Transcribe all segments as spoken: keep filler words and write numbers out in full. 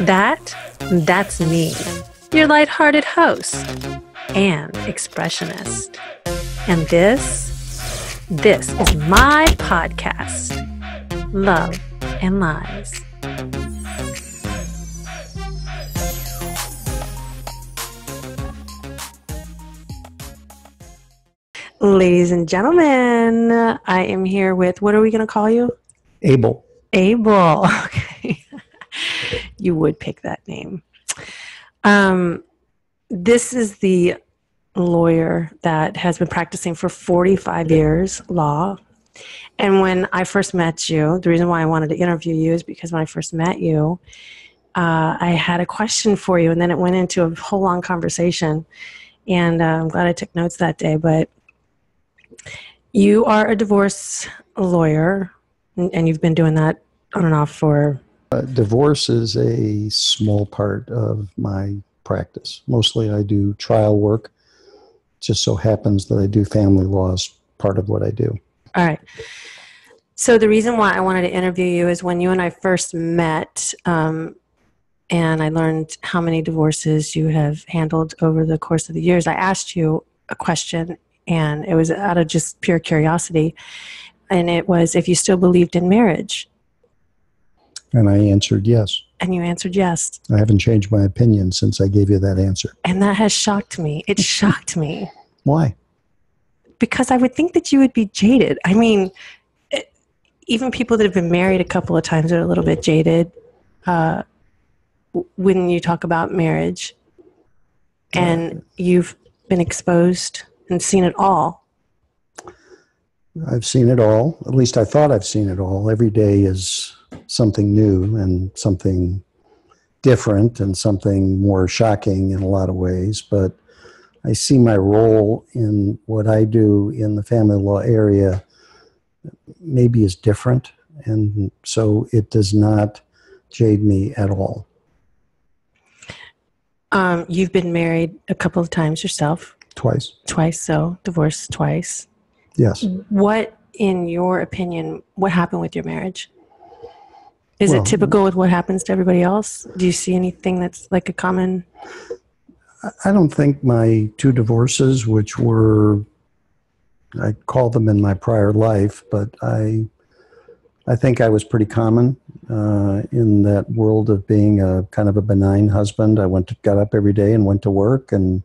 That, that's me, your lighthearted host and expressionist. And this, this is my podcast, Love and Lies. Ladies and gentlemen, I am here with, what are we going to call you? Abel. Abel. Okay. You would pick that name. Um, this is the lawyer that has been practicing for forty-five years, law. And when I first met you, the reason why I wanted to interview you is because when I first met you, uh, I had a question for you, and then it went into a whole long conversation. And uh, I'm glad I took notes that day, but you are a divorce lawyer, and you've been doing that on and off for... Uh, divorce is a small part of my practice. Mostly I do trial work. It just so happens that I do family law as part of what I do. All right. So the reason why I wanted to interview you is when you and I first met, um, and I learned how many divorces you have handled over the course of the years, I asked you a question, and it was out of just pure curiosity. And it was if you still believed in marriage. And I answered yes. And you answered yes. I haven't changed my opinion since I gave you that answer. And that has shocked me. It shocked me. Why? Because I would think that you would be jaded. I mean, it, even people that have been married a couple of times are a little bit jaded uh, when you talk about marriage. And you've been exposed and seen it all. I've seen it all. At least I thought I've seen it all. Every day is something new and something different and something more shocking in a lot of ways. But I see my role in what I do in the family law area maybe is different. And so it does not jade me at all. Um, you've been married a couple of times yourself. Twice. Twice, so divorced twice. Yes. What, in your opinion, what happened with your marriage? Is well, it typical with what happens to everybody else? Do you see anything that's like a common? I don't think my two divorces, which were, I called them in my prior life, but I, I think I was pretty common uh, in that world of being a kind of a benign husband. I went to, got up every day and went to work and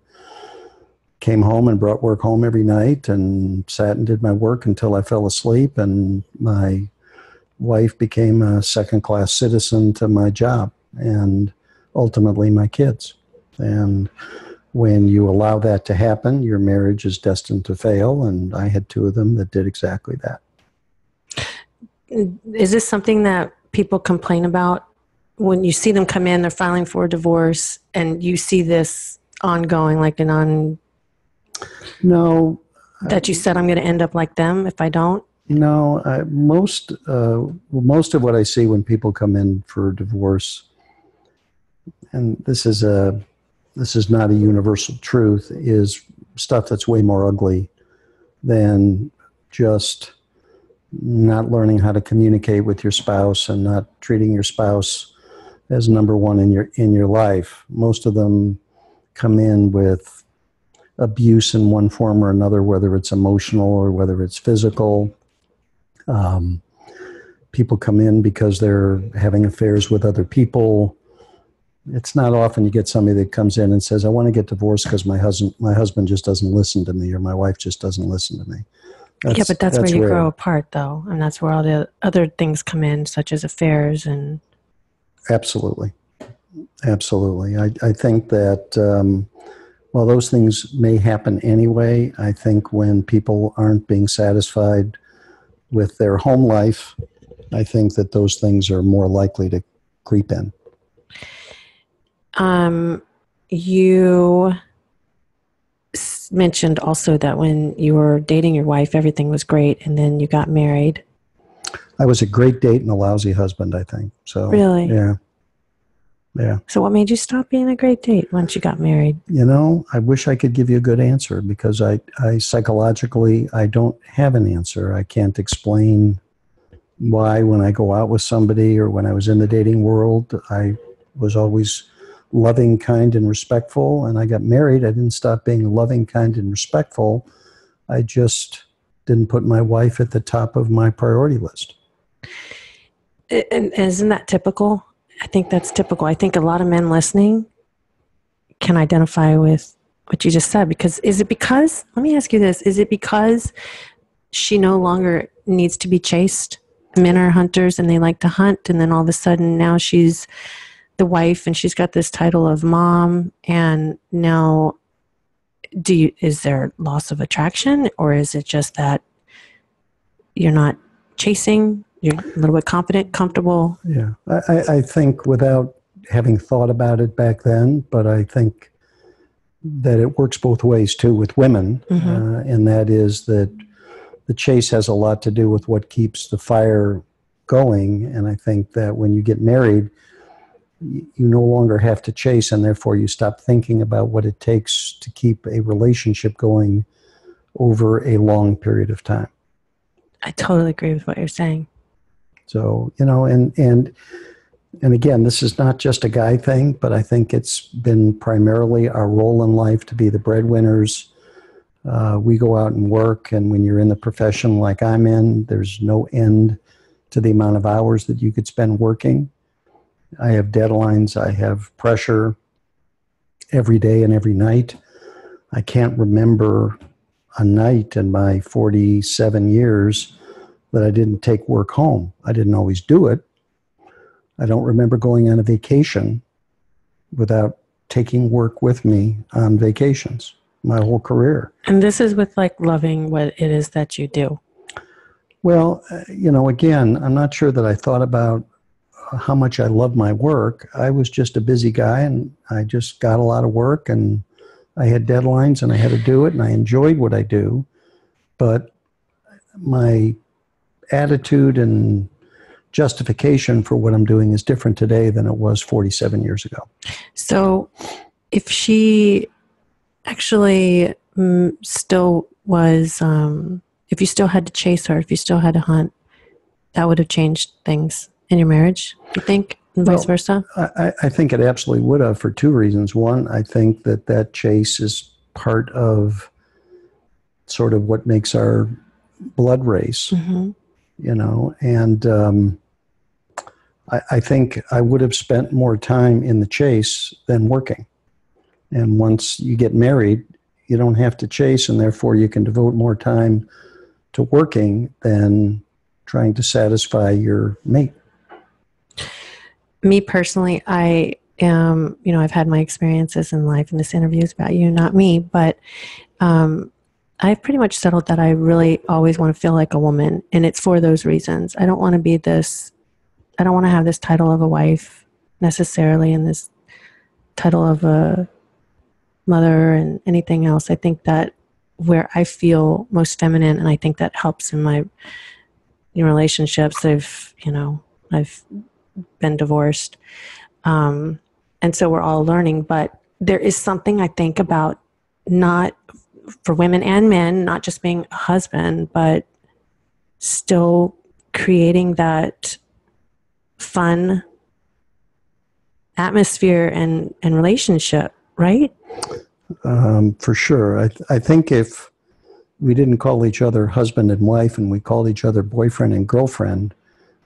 came home and brought work home every night and sat and did my work until I fell asleep, and my wife became a second-class citizen to my job and ultimately my kids. And when you allow that to happen, your marriage is destined to fail, and I had two of them that did exactly that. Is this something that people complain about? When you see them come in, they're filing for a divorce, and you see this ongoing, like an on... No. That you said, I'm going to end up like them if I don't? No. I, most, uh, most of what I see when people come in for divorce, and this is, a, this is not a universal truth, is stuff that's way more ugly than just not learning how to communicate with your spouse and not treating your spouse as number one in your, in your life. Most of them come in with abuse in one form or another, whether it's emotional or whether it's physical. Um, people come in because they're having affairs with other people. It's not often you get somebody that comes in and says, I want to get divorced because my husband my husband just doesn't listen to me, or my wife just doesn't listen to me. That's, yeah, but that's, that's where you rare. grow apart, though, and that's where all the other things come in, such as affairs and... Absolutely. Absolutely. I, I think that... Um, Well, those things may happen anyway. I think when people aren't being satisfied with their home life, I think that those things are more likely to creep in. Um, you mentioned also that when you were dating your wife, everything was great, and then you got married. I was a great date and a lousy husband, I think. So, really? Yeah. Yeah. So what made you stop being a great date once you got married? You know, I wish I could give you a good answer, because I, I psychologically, I don't have an answer. I can't explain why when I go out with somebody or when I was in the dating world, I was always loving, kind, and respectful. And I got married. I didn't stop being loving, kind, and respectful. I just didn't put my wife at the top of my priority list. And isn't that typical? I think that's typical. I think a lot of men listening can identify with what you just said, because is it because, let me ask you this, is it because she no longer needs to be chased? Men are hunters and they like to hunt, and then all of a sudden now she's the wife and she's got this title of mom, and now do you, is there loss of attraction, or is it just that you're not chasing, you're a little bit confident, comfortable? Yeah, I, I think without having thought about it back then, but I think that it works both ways too with women, mm-hmm. uh, and that is that the chase has a lot to do with what keeps the fire going. And I think that when you get married, you no longer have to chase, and therefore you stop thinking about what it takes to keep a relationship going over a long period of time. I totally agree with what you're saying. So, you know, and and and again, this is not just a guy thing, but I think it's been primarily our role in life to be the breadwinners. Uh, we go out and work, and when you're in the profession like I'm in, there's no end to the amount of hours that you could spend working. I have deadlines. I have pressure every day and every night. I can't remember a night in my forty-seven years that I didn't take work home. I didn't always do it. I don't remember going on a vacation without taking work with me on vacations my whole career. And this is with like loving what it is that you do. Well, you know, again, I'm not sure that I thought about how much I love my work. I was just a busy guy, and I just got a lot of work, and I had deadlines, and I had to do it, and I enjoyed what I do. But my attitude and justification for what I'm doing is different today than it was forty-seven years ago. So if she actually um, still was, um, if you still had to chase her, if you still had to hunt, that would have changed things in your marriage, you think, and vice well, versa? I, I think it absolutely would have, for two reasons. One, I think that that chase is part of sort of what makes our blood race, mm-hmm. you know, and um, I, I think I would have spent more time in the chase than working. And once you get married, you don't have to chase, and therefore you can devote more time to working than trying to satisfy your mate. Me personally, I am, you know, I've had my experiences in life, and this interview is about you, not me, but um, I've pretty much settled that I really always want to feel like a woman, and it's for those reasons. I don't want to be this, I don't want to have this title of a wife necessarily, and this title of a mother and anything else. I think that where I feel most feminine, and I think that helps in my in relationships. I've, you know, I've been divorced. Um, and so we're all learning, but there is something I think about, not for women and men, not just being a husband, but still creating that fun atmosphere and, and relationship, right? Um, for sure. I, th- I think if we didn't call each other husband and wife, and we called each other boyfriend and girlfriend,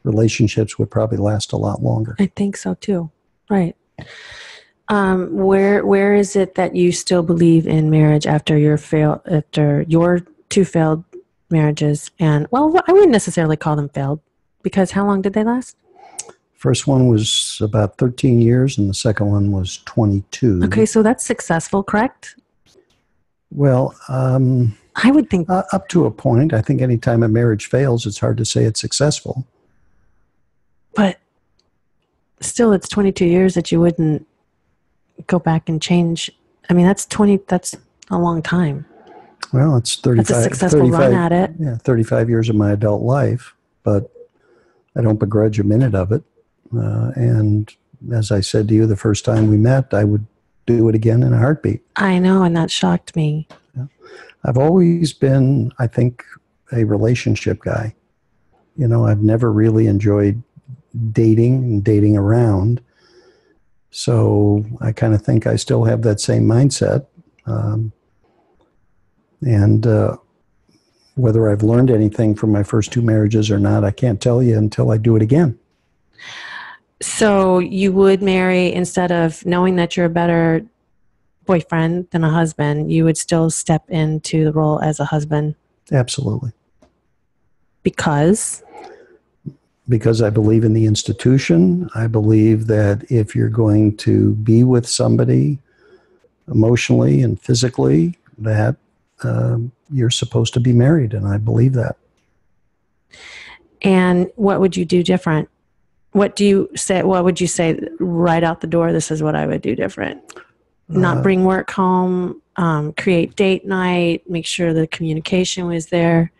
relationships would probably last a lot longer. I think so too. Right. Um, where where is it that you still believe in marriage after your fail after your two failed marriages? And well, I wouldn't necessarily call them failed, because how long did they last? First one was about thirteen years, and the second one was twenty-two. Okay, so that's successful, correct? Well, um, I would think uh, up to a point. I think any time a marriage fails, it's hard to say it's successful. But still, it's twenty-two years that you wouldn't go back and change. I mean, that's twenty. That's a long time. Well, it's thirty-five. That's a successful thirty-five, run at it. Yeah, thirty-five years of my adult life, but I don't begrudge a minute of it. Uh, and as I said to you the first time we met, I would do it again in a heartbeat. I know, and that shocked me. Yeah. I've always been, I think, a relationship guy. You know, I've never really enjoyed dating and dating around. So I kind of think I still have that same mindset. Um, and uh, whether I've learned anything from my first two marriages or not, I can't tell you until I do it again. So you would marry, instead of knowing that you're a better boyfriend than a husband, you would still step into the role as a husband? Absolutely. Because? Because I believe in the institution. I believe that if you're going to be with somebody emotionally and physically, that um, you're supposed to be married, and I believe that. And what would you do different? What do you say? What would you say right out the door? This is what I would do different. Not bring work home, um, create date night, make sure the communication was there.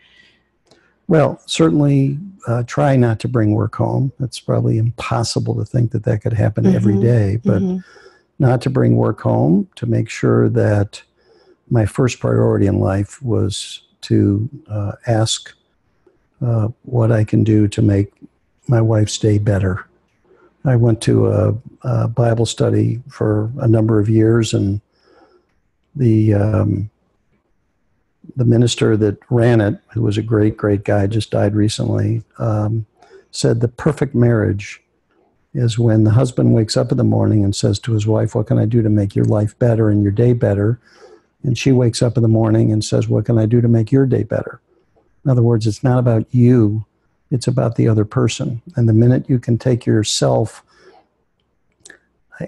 Well, certainly uh, try not to bring work home. It's probably impossible to think that that could happen mm-hmm. every day, but mm-hmm. not to bring work home, to make sure that my first priority in life was to uh, ask uh, what I can do to make my wife's day better. I went to a, a Bible study for a number of years, and the um, the minister that ran it, who was a great, great guy, just died recently, um, said the perfect marriage is when the husband wakes up in the morning and says to his wife, what can I do to make your life better and your day better? And she wakes up in the morning and says, what can I do to make your day better? In other words, it's not about you. It's about the other person. And the minute you can take yourself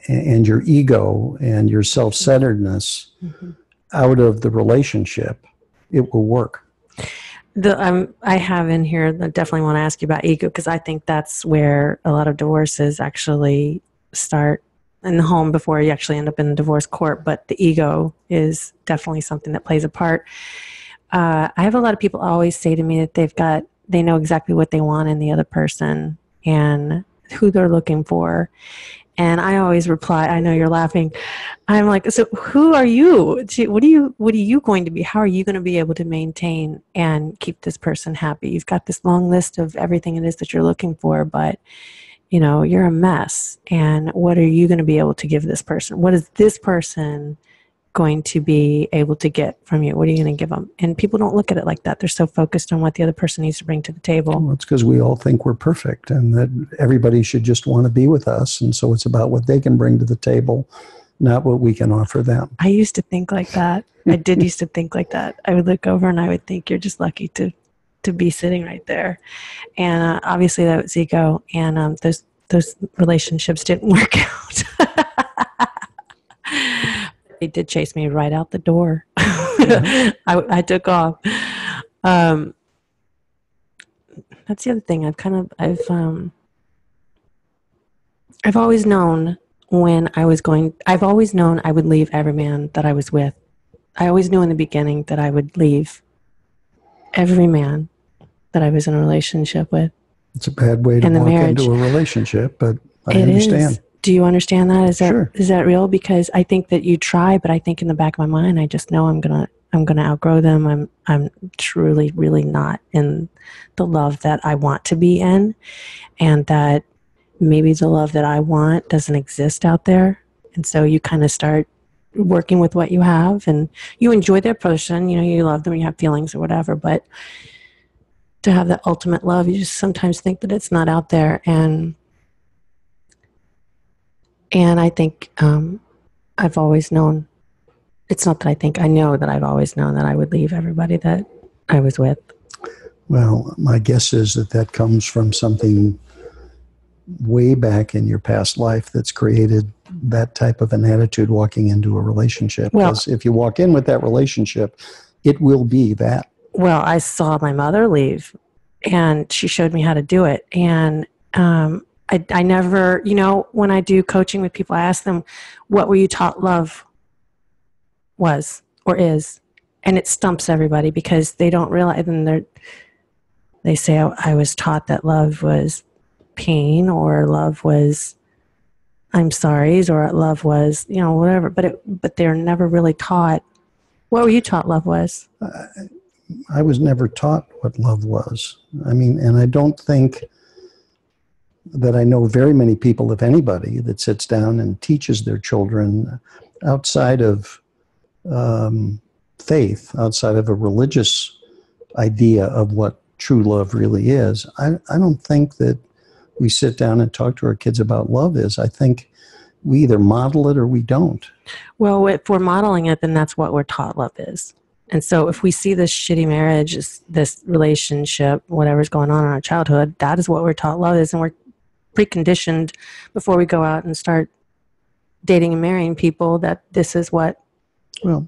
and your ego and your self-centeredness mm-hmm. out of the relationship, it will work. The, um, I have in here, I definitely want to ask you about ego, because I think that's where a lot of divorces actually start in the home before you actually end up in the divorce court. But the ego is definitely something that plays a part. Uh, I have a lot of people always say to me that they've got they know exactly what they want in the other person and who they're looking for. And I always reply, I know you're laughing. I'm like, so who are you? What are you, what are you going to be? How are you going to be able to maintain and keep this person happy? You've got this long list of everything it is that you're looking for, but you know, you're a mess. And what are you going to be able to give this person? What is this person going to be able to get from you? What are you going to give them? And people don't look at it like that. They're so focused on what the other person needs to bring to the table. Well, it's because we all think we're perfect and that everybody should just want to be with us. And so it's about what they can bring to the table, not what we can offer them. I used to think like that. I did used to think like that. I would look over and I would think, you're just lucky to to be sitting right there. And uh, obviously that was ego. And um, those those relationships didn't work out. It did chase me right out the door. Yeah. I, I took off. Um, that's the other thing. I've kind of, I've, um, I've always known when I was going, I've always known I would leave every man that I was with. I always knew in the beginning that I would leave every man that I was in a relationship with. It's a bad way to walk into a relationship, but I understand. It is. Do you understand that? Is that, sure. Is that real? Because I think that you try, but I think in the back of my mind, I just know I'm going to, I'm going to outgrow them. I'm, I'm truly, really not in the love that I want to be in. And that maybe the love that I want doesn't exist out there. And so you kind of start working with what you have, and you enjoy that person, you know, you love them, you have feelings or whatever, but to have that ultimate love, you just sometimes think that it's not out there. And And I think um, I've always known, it's not that I think, I know that I've always known that I would leave everybody that I was with. Well, my guess is that that comes from something way back in your past life that's created that type of an attitude walking into a relationship. Well, because if you walk in with that relationship, it will be that. Well, I saw my mother leave, and she showed me how to do it. And um I, I never, you know, when I do coaching with people, I ask them, what were you taught love was or is? And it stumps everybody, because they don't realize, and they're, they say, I, I was taught that love was pain, or love was I'm sorry's, or love was, you know, whatever. But it, but they're never really taught. What were you taught love was? I, I was never taught what love was. I mean, and I don't think that I know very many people, if anybody, that sits down and teaches their children outside of um, faith, outside of a religious idea of what true love really is. I, I don't think that we sit down and talk to our kids about love is. I think we either model it or we don't. Well, if we're modeling it, then that's what we're taught love is. And so if we see this shitty marriage, this relationship, whatever's going on in our childhood, that is what we're taught love is. And we're preconditioned before we go out and start dating and marrying people that this is what. Well,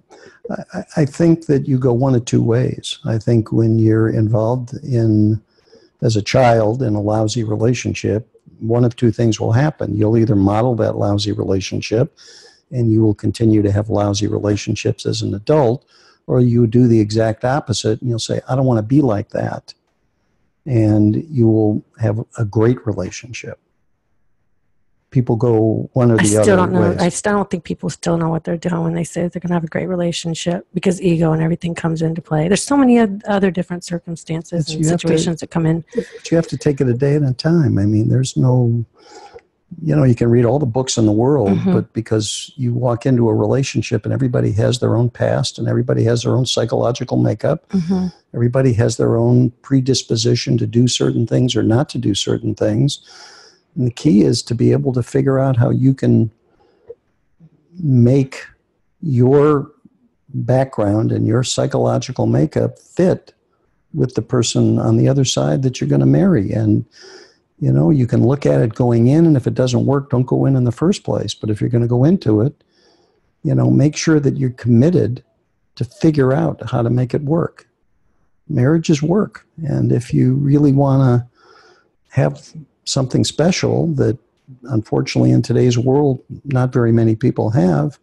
I, I think that you go one of two ways. I think when you're involved in, as a child, in a lousy relationship, one of two things will happen. You'll either model that lousy relationship and you will continue to have lousy relationships as an adult, or you do the exact opposite and you'll say, I don't want to be like that. And you will have a great relationship. People go one or the I still other don't know. Ways. I still don't think people still know what they're doing when they say they're going to have a great relationship, because ego and everything comes into play. There's so many other different circumstances it's, and situations to, that come in. But you have to take it a day at a time. I mean, there's no, you know, you can read all the books in the world, mm-hmm. but because you walk into a relationship and everybody has their own past and everybody has their own psychological makeup, mm-hmm. everybody has their own predisposition to do certain things or not to do certain things. And the key is to be able to figure out how you can make your background and your psychological makeup fit with the person on the other side that you're going to marry. And you know, you can look at it going in, and if it doesn't work, don't go in in the first place. But if you're going to go into it, you know, make sure that you're committed to figure out how to make it work. Marriage is work. And if you really want to have something special that, unfortunately, in today's world, not very many people have,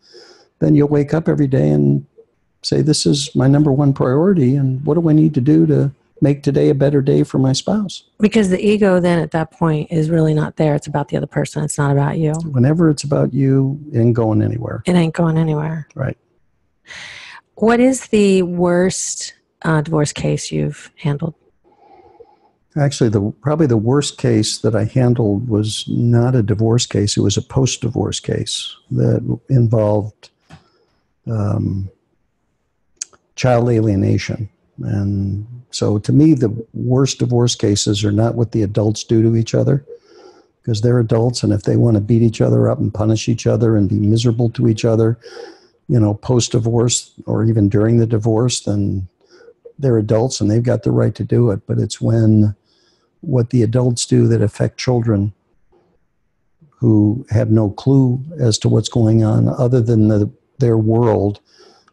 then you'll wake up every day and say, this is my number one priority, and what do I need to do to make today a better day for my spouse? Because the ego then at that point is really not there. It's about the other person. It's not about you. Whenever it's about you, it ain't going anywhere. It ain't going anywhere. Right. What is the worst uh, divorce case you've handled? Actually, the probably the worst case that I handled was not a divorce case. It was a post-divorce case that involved um, child alienation. And so to me, the worst divorce cases are not what the adults do to each other, because they're adults, and if they want to beat each other up and punish each other and be miserable to each other, you know, post-divorce or even during the divorce, then they're adults and they've got the right to do it. But it's when what the adults do that affect children who have no clue as to what's going on other than the, their world,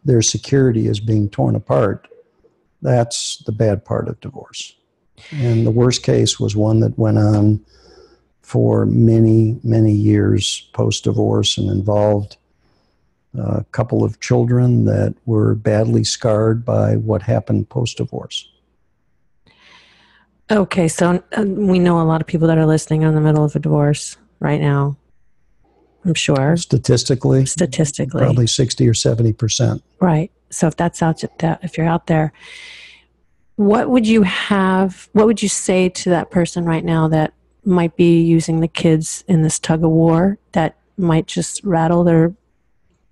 their security is being torn apart. That's the bad part of divorce. And the worst case was one that went on for many, many years post-divorce and involved a couple of children that were badly scarred by what happened post-divorce. Okay, so we know a lot of people that are listening are in the middle of a divorce right now, I'm sure. Statistically? Statistically. Probably sixty or seventy percent. Right. So if that's out, if you're out there, what would you have, what would you say to that person right now that might be using the kids in this tug of war that might just rattle their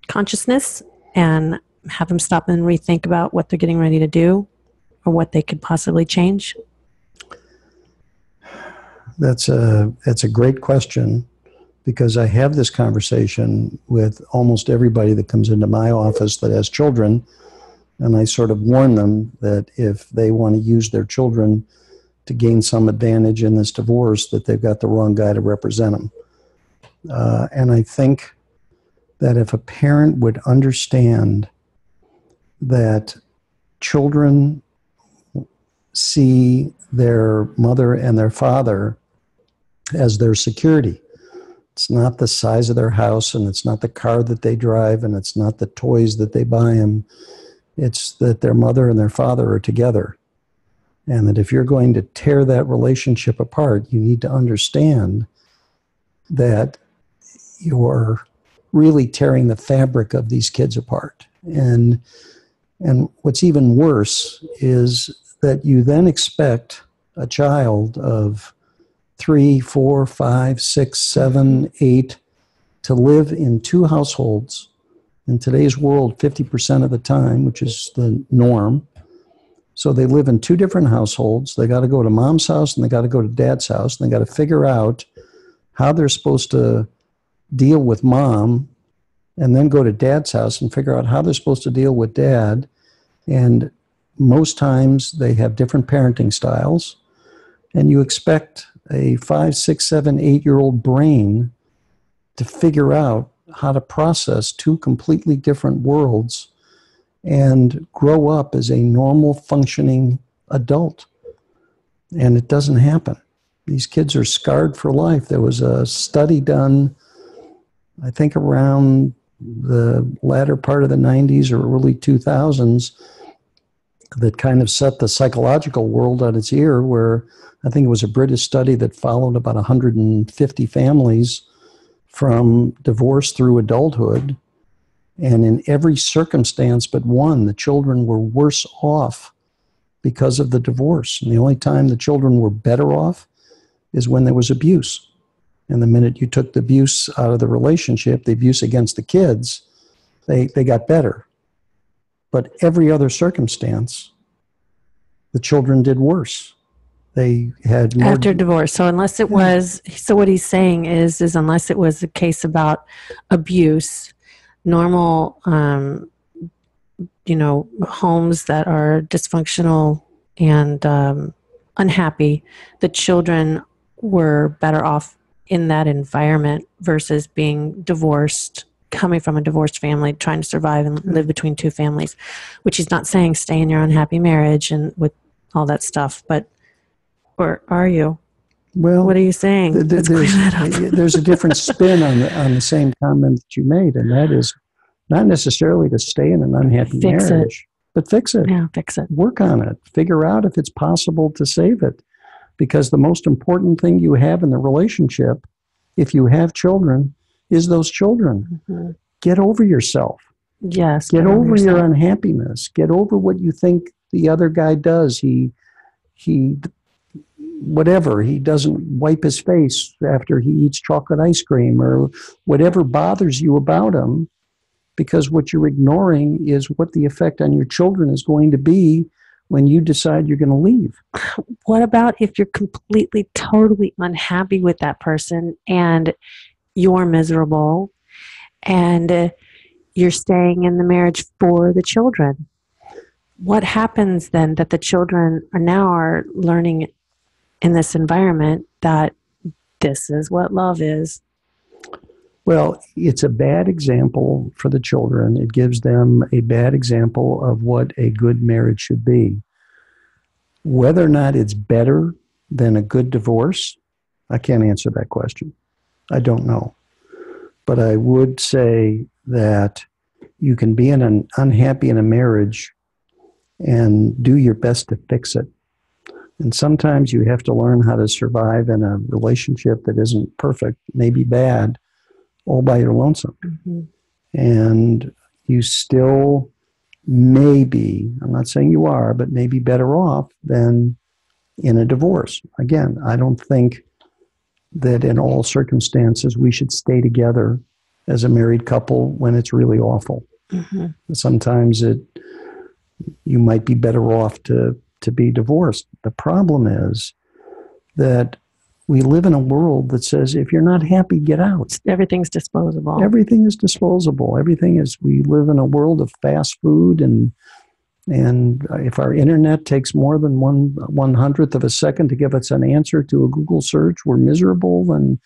consciousness and have them stop and rethink about what they're getting ready to do or what they could possibly change? That's a, that's a great question, because I have this conversation with almost everybody that comes into my office that has children, and I sort of warn them that if they want to use their children to gain some advantage in this divorce, that they've got the wrong guy to represent them. Uh, and I think that if a parent would understand that children see their mother and their father as their security, it's not the size of their house, and it's not the car that they drive, and it's not the toys that they buy them. It's that their mother and their father are together. And that if you're going to tear that relationship apart, you need to understand that you're really tearing the fabric of these kids apart. And, and what's even worse is that you then expect a child of three, four, five, six, seven, eight, to live in two households in today's world fifty percent of the time, which is the norm. So they live in two different households. They got to go to mom's house and they got to go to dad's house, and they got to figure out how they're supposed to deal with mom, and then go to dad's house and figure out how they're supposed to deal with dad. And most times they have different parenting styles, and you expect a five, six, seven, eight-year-old brain to figure out how to process two completely different worlds and grow up as a normal functioning adult. And it doesn't happen. These kids are scarred for life. There was a study done, I think around the latter part of the nineties or early two thousands, that kind of set the psychological world on its ear, where I think it was a British study that followed about one hundred fifty families from divorce through adulthood. And in every circumstance but one, the children were worse off because of the divorce. And the only time the children were better off is when there was abuse. And the minute you took the abuse out of the relationship, the abuse against the kids, they, they got better. But every other circumstance, the children did worse. They had more after divorce. So unless it was, so what he's saying is, is unless it was a case about abuse, normal, um, you know, homes that are dysfunctional and um, unhappy, the children were better off in that environment versus being divorced, coming from a divorced family, trying to survive and live between two families, which he's not saying stay in your unhappy marriage and with all that stuff, but, or are you? Well, what are you saying? Th- th- there's, there's a different spin on the, on the same comment that you made, and that is not necessarily to stay in an unhappy fix marriage, it. but fix it. Yeah, fix it. Work on it. Figure out if it's possible to save it, because the most important thing you have in the relationship, if you have children, is those children. Mm-hmm. Get over yourself. Yes. Get, get over yourself. Your unhappiness. Get over what you think the other guy does. He, he, whatever. He doesn't wipe his face after he eats chocolate ice cream or whatever bothers you about him, because what you're ignoring is what the effect on your children is going to be when you decide you're going to leave. What about if you're completely, totally unhappy with that person and you're miserable, and uh, you're staying in the marriage for the children? What happens then that the children are now are learning in this environment that this is what love is? Well, it's a bad example for the children. It gives them a bad example of what a good marriage should be. Whether or not it's better than a good divorce, I can't answer that question. I don't know. But I would say that you can be in an unhappy in a marriage and do your best to fix it. And sometimes you have to learn how to survive in a relationship that isn't perfect, maybe bad, all by your lonesome. Mm-hmm. And you still may be, I'm not saying you are, but maybe better off than in a divorce. Again, I don't think that in all circumstances we should stay together as a married couple when it's really awful. Mm-hmm. Sometimes it, you might be better off to, to be divorced. The problem is that we live in a world that says if you're not happy, get out. Everything's disposable. Everything is disposable. Everything is, we live in a world of fast food, and And if our internet takes more than one one hundredth of a second to give us an answer to a Google search, we're miserable. And,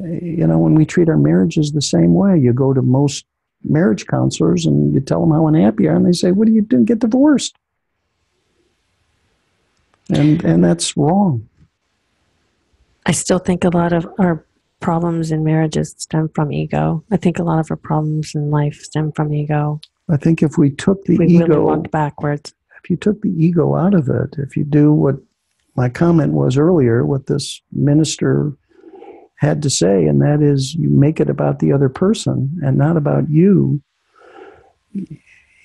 you know, when we treat our marriages the same way, you go to most marriage counselors and you tell them how unhappy you are, and they say, what do you do? Get divorced. And and that's wrong. I still think a lot of our problems in marriages stem from ego. I think a lot of our problems in life stem from ego. I think if we took the we ego really walked backwards. If you took the ego out of it, if you do what my comment was earlier, what this minister had to say, and that is you make it about the other person and not about you,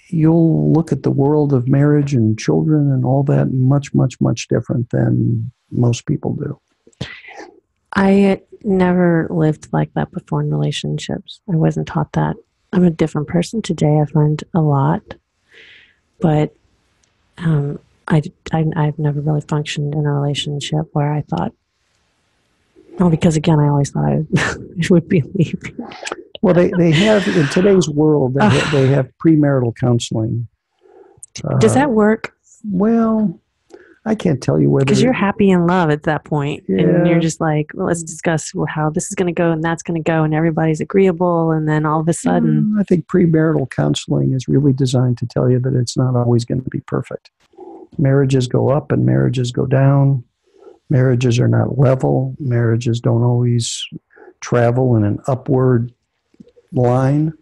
you'll look at the world of marriage and children and all that much, much, much different than most people do. I had never lived like that before in relationships. I wasn't taught that. I'm a different person today. I've learned a lot, but um, I, I, I've never really functioned in a relationship where I thought, oh, because again, I always thought I would be leaving. Well, they, they have, in today's world, they, uh, they have premarital counseling. Uh, does that work? Well, I can't tell you whether... Because you're happy in love at that point. Yeah. And you're just like, well, let's discuss how this is going to go and that's going to go and everybody's agreeable. And then all of a sudden... Mm, I think premarital counseling is really designed to tell you that it's not always going to be perfect. Marriages go up and marriages go down. Marriages are not level. Marriages don't always travel in an upward line.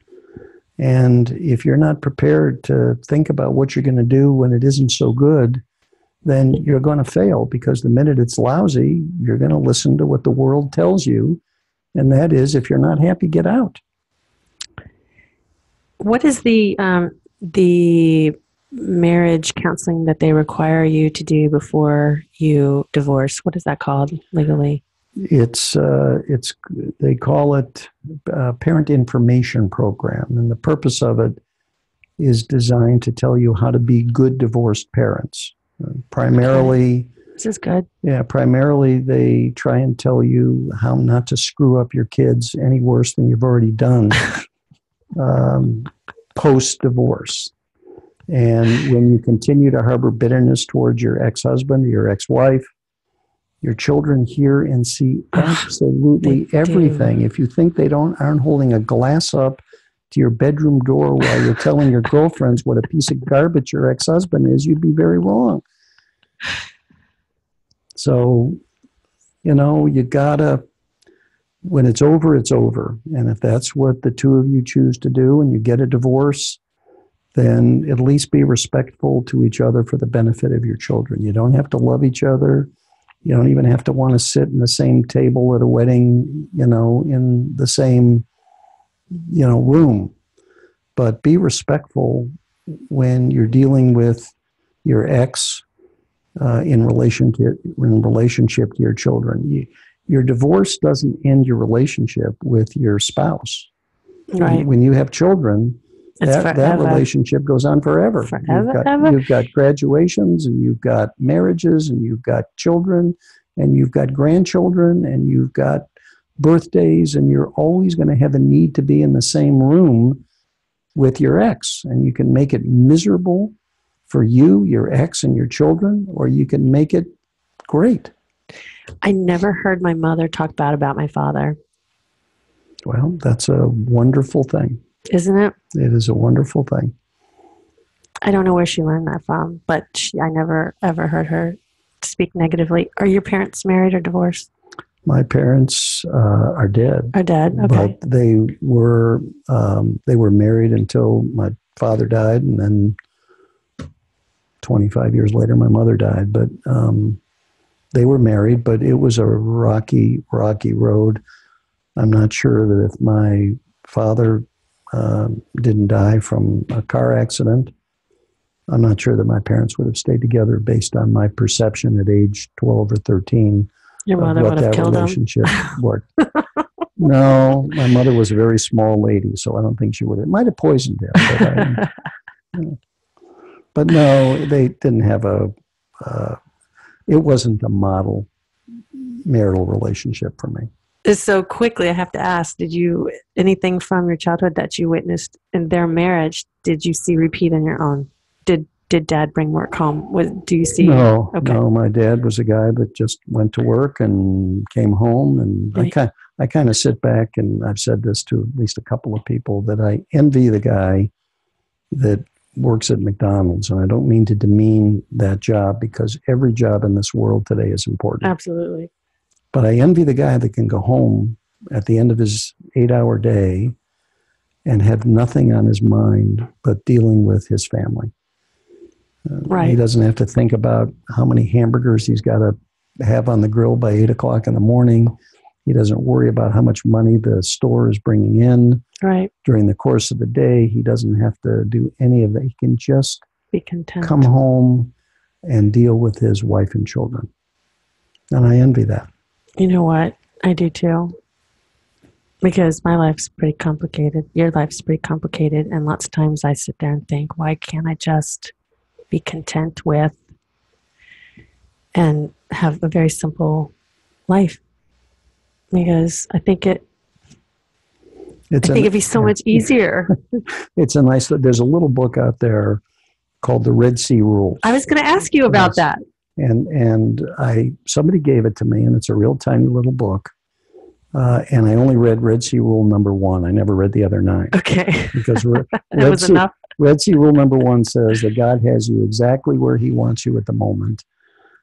And if you're not prepared to think about what you're going to do when it isn't so good, then you're going to fail, because the minute it's lousy, you're going to listen to what the world tells you. And that is, if you're not happy, get out. What is the um, the marriage counseling that they require you to do before you divorce? What is that called legally? It's, uh, it's they call it a parent information program. And the purpose of it is designed to tell you how to be good divorced parents. Primarily, okay. This is good. Yeah, primarily they try and tell you how not to screw up your kids any worse than you've already done um, post-divorce. And when you continue to harbor bitterness towards your ex-husband or your ex-wife, your children hear and see absolutely everything. Do. If you think they don't aren't holding a glass up to your bedroom door while you're telling your girlfriends what a piece of garbage your ex-husband is, you'd be very wrong. So, you know, you gotta, when it's over, it's over. And if that's what the two of you choose to do and you get a divorce, then at least be respectful to each other for the benefit of your children. You don't have to love each other. You don't even have to want to sit in the same table at a wedding, you know, in the same you know, room, but be respectful when you're dealing with your ex uh, in relation to in relationship to your children. You, your divorce doesn't end your relationship with your spouse. Right. When, when you have children, it's that, that relationship goes on forever. Forever, you've got, ever. You've got graduations, and you've got marriages, and you've got children, and you've got grandchildren, and you've got birthdays, and you're always going to have a need to be in the same room with your ex. And you can make it miserable for you, your ex, and your children, or you can make it great. I never heard my mother talk bad about my father. Well, that's a wonderful thing. Isn't it? It is a wonderful thing. I don't know where she learned that from, but she, I never, ever heard her speak negatively. Are your parents married or divorced? My parents uh, are dead. Are dead, okay. But they were um, they were married until my father died, and then twenty-five years later, my mother died. But um, they were married, but it was a rocky, rocky road. I'm not sure that if my father uh, didn't die from a car accident, I'm not sure that my parents would have stayed together based on my perception at age twelve or thirteen. Your mother would have killed him. No, my mother was a very small lady, so I don't think she would have. Might have poisoned him. But, I, but no, they didn't have a, uh, it wasn't a model marital relationship for me. So quickly, I have to ask, did you, anything from your childhood that you witnessed in their marriage, did you see repeat in your own? Did Did Dad bring work home? Was, do you see? No, okay. no. My dad was a guy that just went to work and came home. And right. I kind, I kind of sit back, and I've said this to at least a couple of people, that I envy the guy that works at McDonald's. And I don't mean to demean that job, because every job in this world today is important. Absolutely. But I envy the guy that can go home at the end of his eight-hour day and have nothing on his mind but dealing with his family. Uh, right. He doesn't have to think about how many hamburgers he's got to have on the grill by eight o'clock in the morning. He doesn't worry about how much money the store is bringing in. Right. During the course of the day, he doesn't have to do any of that. He can just be content, come home and deal with his wife and children. And I envy that. You know what? I do too. Because my life's pretty complicated. Your life's pretty complicated. And lots of times I sit there and think, why can't I just be content with and have a very simple life? Because I think it, it's I think an, it'd be so much easier. It's a nice, there's a little book out there called The Red Sea Rules. I was going to ask you about yes. that. And and I somebody gave it to me, and it's a real tiny little book. Uh, and I only read Red Sea Rule number one. I never read the other nine. Okay. Because Red, that was Sea, enough. Red Sea Rule number one says that God has you exactly where he wants you at the moment.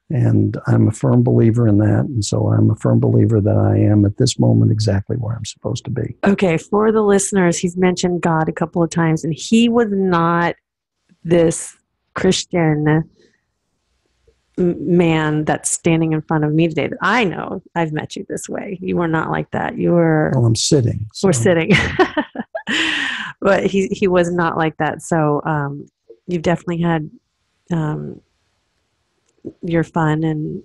And I'm a firm believer in that. And so I'm a firm believer that I am at this moment exactly where I'm supposed to be. Okay. For the listeners, he's mentioned God a couple of times, and he was not this Christian man that's standing in front of me today that I know I've met you this way. You were not like that. You were... Well, I'm sitting. So. We're sitting. But he he was not like that. So um, you've definitely had um, your fun and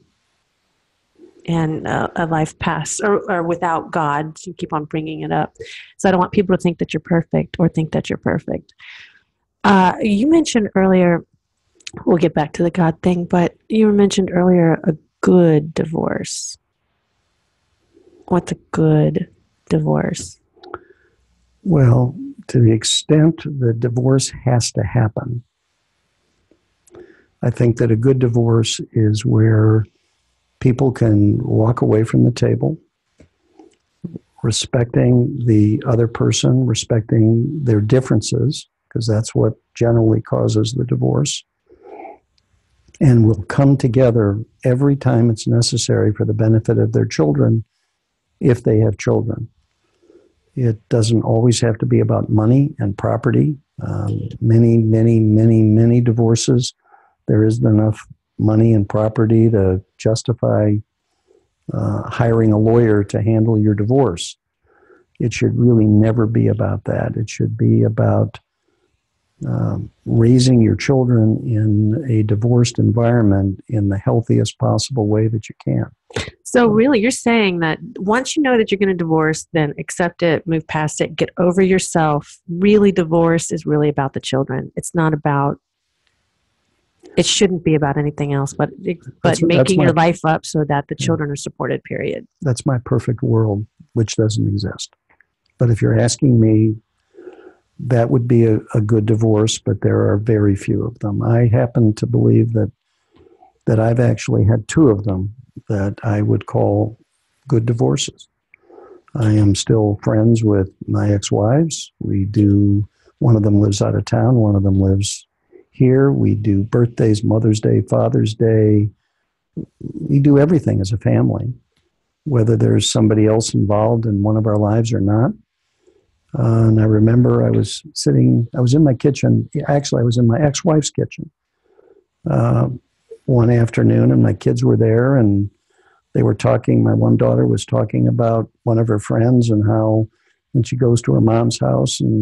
and uh, a life past or, or without God. You keep on bringing it up. So I don't want people to think that you're perfect or think that you're perfect. Uh, you mentioned earlier... We'll get back to the God thing, but you mentioned earlier a good divorce. What's a good divorce? Well, to the extent that divorce has to happen, I think that a good divorce is where people can walk away from the table, respecting the other person, respecting their differences, because that's what generally causes the divorce. And will come together every time it's necessary for the benefit of their children, if they have children. It doesn't always have to be about money and property. Um, many, many, many, many divorces, there isn't enough money and property to justify uh, hiring a lawyer to handle your divorce. It should really never be about that. It should be about Um, raising your children in a divorced environment in the healthiest possible way that you can. So really, you're saying that once you know that you're going to divorce, then accept it, move past it, get over yourself. Really, divorce is really about the children. It's not about, it shouldn't be about anything else, but, but that's, making that's my, your life up so that the children yeah. are supported, period. That's my perfect world, which doesn't exist. But if you're asking me, that would be a, a good divorce, but there are very few of them. I happen to believe that that I've actually had two of them that I would call good divorces. I am still friends with my ex-wives. We do, one of them lives out of town, one of them lives here. We do birthdays, Mother's Day, Father's Day. We do everything as a family, whether there's somebody else involved in one of our lives or not. Uh, and I remember I was sitting, I was in my kitchen, actually I was in my ex-wife's kitchen uh, one afternoon, and my kids were there, and they were talking, my one daughter was talking about one of her friends and how when she goes to her mom's house and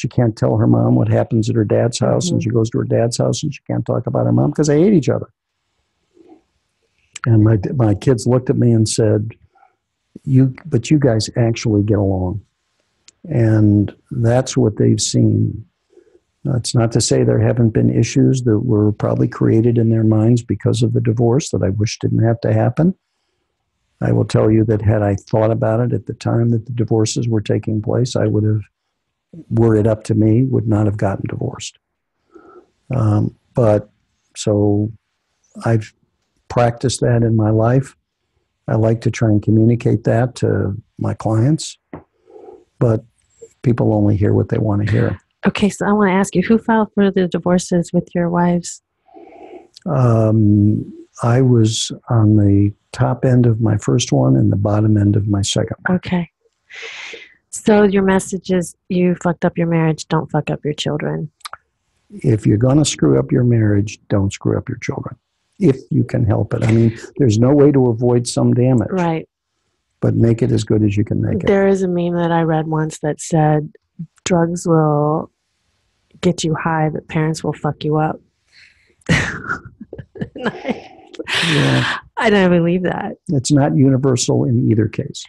she can't tell her mom what happens at her dad's house, mm-hmm. and she goes to her dad's house and she can't talk about her mom because they hate each other. And my my kids looked at me and said, "You, but you guys actually get along." And that's what they've seen. Uh, it's not to say there haven't been issues that were probably created in their minds because of the divorce that I wish didn't have to happen. I will tell you that had I thought about it at the time that the divorces were taking place, I would have, were it up to me, would not have gotten divorced. Um, but so I've practiced that in my life. I like to try and communicate that to my clients. But people only hear what they want to hear. Okay, so I want to ask you, who filed for the divorces with your wives? Um, I was on the top end of my first one and the bottom end of my second one. Okay. So your message is, you fucked up your marriage, don't fuck up your children. If you're going to screw up your marriage, don't screw up your children. If you can help it. I mean, there's no way to avoid some damage. Right. But make it as good as you can make it. There is a meme that I read once that said, drugs will get you high, but parents will fuck you up. Yeah. I don't believe that. It's not universal in either case.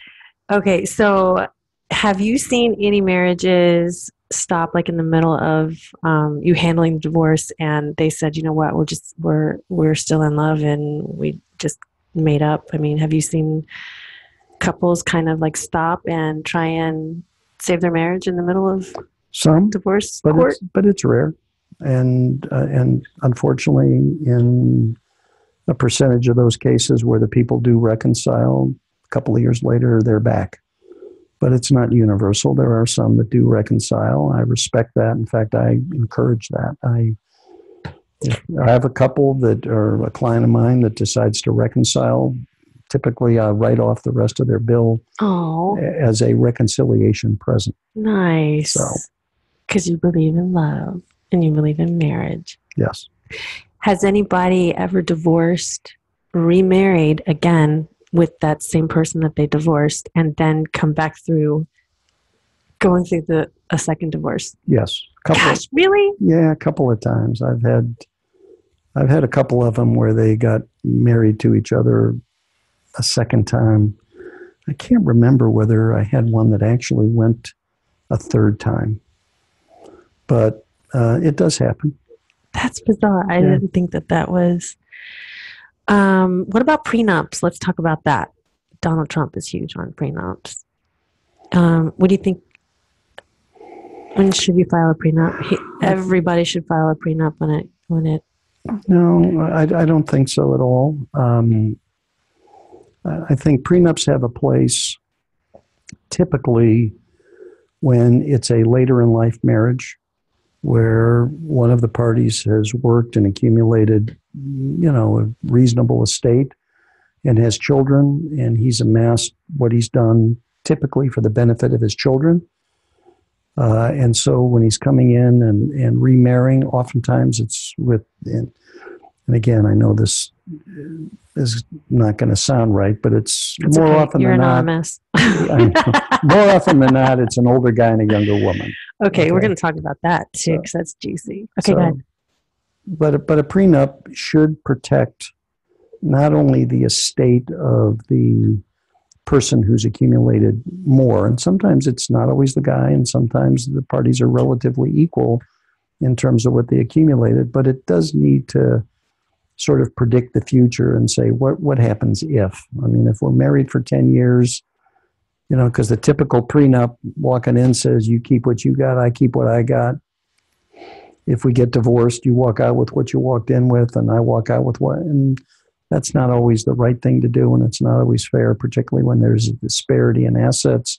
Okay, so have you seen any marriages stop like in the middle of um, you handling the divorce and they said, you know what, we're just, we're, we're still in love and we just made up? I mean, have you seen couples kind of like stop and try and save their marriage in the middle of some divorce but court? It's, but it's rare. And, uh, and unfortunately, in a percentage of those cases where the people do reconcile, a couple of years later, they're back. But it's not universal. There are some that do reconcile. I respect that. In fact, I encourage that. I, I have a couple that are a client of mine that decides to reconcile. Typically, I write off the rest of their bill oh. as a reconciliation present. Nice. So, because you believe in love and you believe in marriage. Yes. Has anybody ever divorced, remarried again with that same person that they divorced, and then come back through going through the a second divorce? Yes. Couple, Gosh, really? Yeah, a couple of times. I've had I've had a couple of them where they got married to each other a second time. I can't remember whether I had one that actually went a third time. But uh, it does happen. That's bizarre. I yeah. didn't think that that was... Um, what about prenups? Let's talk about that. Donald Trump is huge on prenups. Um, what do you think? When should you file a prenup? He, everybody should file a prenup when it when it. No, I, I don't think so at all. Um, I think prenups have a place typically when it's a later in life marriage, where one of the parties has worked and accumulated, you know, a reasonable estate and has children, and he's amassed what he's done typically for the benefit of his children. Uh, and so when he's coming in and, and remarrying, oftentimes it's with, and, and again, I know this is not going to sound right, but it's, it's more okay. often You're than anonymous. not. I know, more often than not, it's an older guy and a younger woman. Okay, okay, we're going to talk about that, too, because so, that's juicy. Okay, so, go ahead. But a, but a prenup should protect not only the estate of the person who's accumulated more, and sometimes it's not always the guy, and sometimes the parties are relatively equal in terms of what they accumulated, but it does need to sort of predict the future and say, what, what happens if? I mean, if we're married for ten years... You know, because the typical prenup walking in says, you keep what you got, I keep what I got. If we get divorced, you walk out with what you walked in with, and I walk out with what. And that's not always the right thing to do, and it's not always fair, particularly when there's a disparity in assets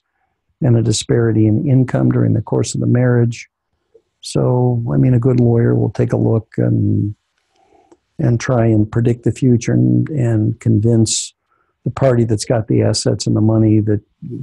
and a disparity in income during the course of the marriage. So, I mean, a good lawyer will take a look and and try and predict the future and, and convince the party that's got the assets and the money that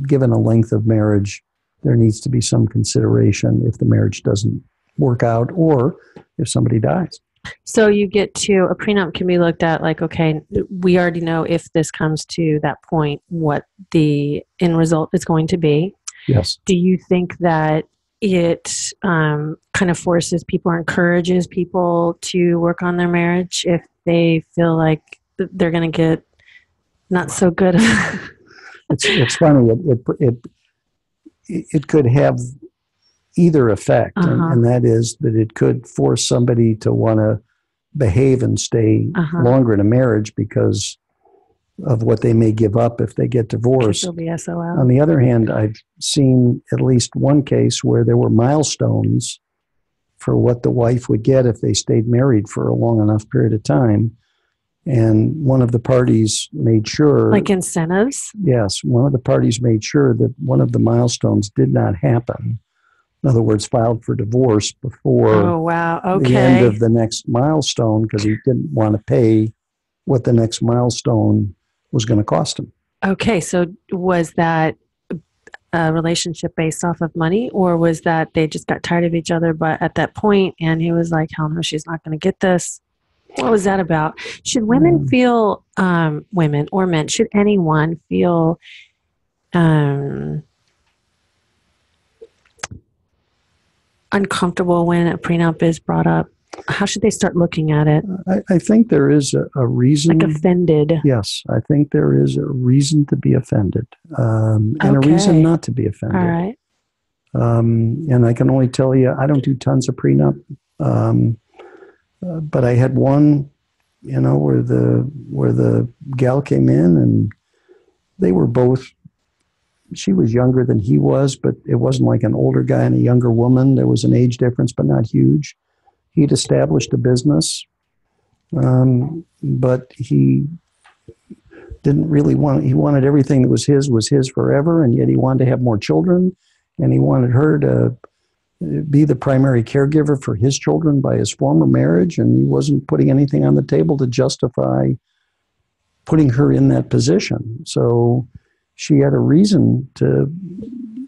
given a length of marriage, there needs to be some consideration if the marriage doesn't work out or if somebody dies. So you get to, a prenup can be looked at like, okay, we already know if this comes to that point, what the end result is going to be. Yes. Do you think that it um, kind of forces people or encourages people to work on their marriage if they feel like they're going to get not so good? it's it's funny. It it it it could have either effect, uh-huh. and, and that is that it could force somebody to want to behave and stay uh-huh. longer in a marriage because of what they may give up if they get divorced. They'll be S O L. On the other hand, I've seen at least one case where there were milestones for what the wife would get if they stayed married for a long enough period of time. And one of the parties made sure... Like incentives? Yes. One of the parties made sure that one of the milestones did not happen. In other words, filed for divorce before oh, wow. okay. the end of the next milestone because he didn't want to pay what the next milestone was going to cost him. Okay. So was that a relationship based off of money, or was that they just got tired of each other but at that point and he was like, hell no, she's not going to get this? What was that about? Should women feel, um, women or men, should anyone feel um, uncomfortable when a prenup is brought up? how should they start looking at it? I, I think there is a, a reason. Like offended. Yes. I think there is a reason to be offended um, and okay. a reason not to be offended. All right. Um, and I can only tell you, I don't do tons of prenup, um, uh, but I had one, you know, where the, where the gal came in and they were both, she was younger than he was, but it wasn't like an older guy and a younger woman. There was an age difference, but not huge. He'd established a business, um, but he didn't really want, he wanted everything that was his, was his forever. And yet he wanted to have more children. And he wanted her to be the primary caregiver for his children by his former marriage. And he wasn't putting anything on the table to justify putting her in that position. So she had a reason to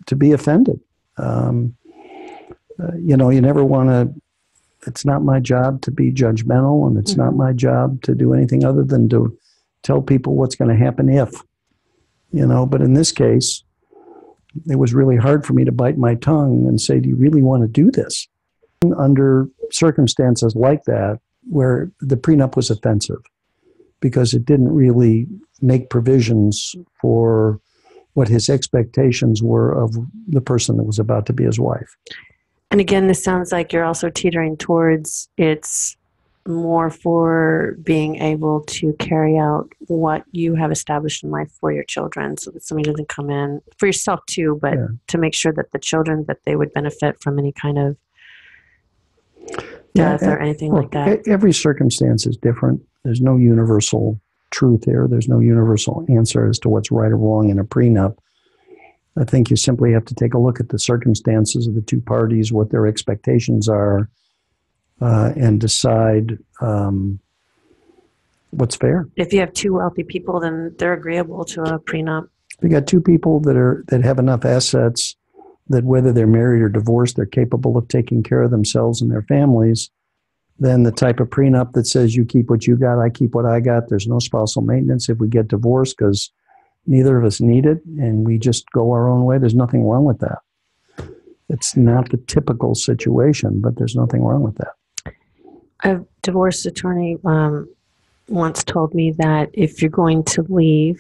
to be offended. Um, uh, you know, you never want to, it's not my job to be judgmental, and it's mm-hmm. not my job to do anything other than to tell people what's going to happen if, you know, but in this case, it was really hard for me to bite my tongue and say, do you really want to do this? Under circumstances like that, where the prenup was offensive because it didn't really make provisions for what his expectations were of the person that was about to be his wife. And again, this sounds like you're also teetering towards it's more for being able to carry out what you have established in life for your children, so that somebody doesn't come in for yourself too, but yeah. to make sure that the children, that they would benefit from any kind of death yeah, or anything well, like that. Every circumstance is different. There's no universal truth here. There's no universal answer as to what's right or wrong in a prenup. I think you simply have to take a look at the circumstances of the two parties, what their expectations are, Uh, and decide um, what's fair. If you have two wealthy people, then they're agreeable to a prenup. You got two people that are that have enough assets that whether they're married or divorced, they're capable of taking care of themselves and their families. Then the type of prenup that says you keep what you got, I keep what I got. There's no spousal maintenance if we get divorced because neither of us need it, and we just go our own way. There's nothing wrong with that. It's not the typical situation, but there's nothing wrong with that. A divorce attorney um, once told me that if you're going to leave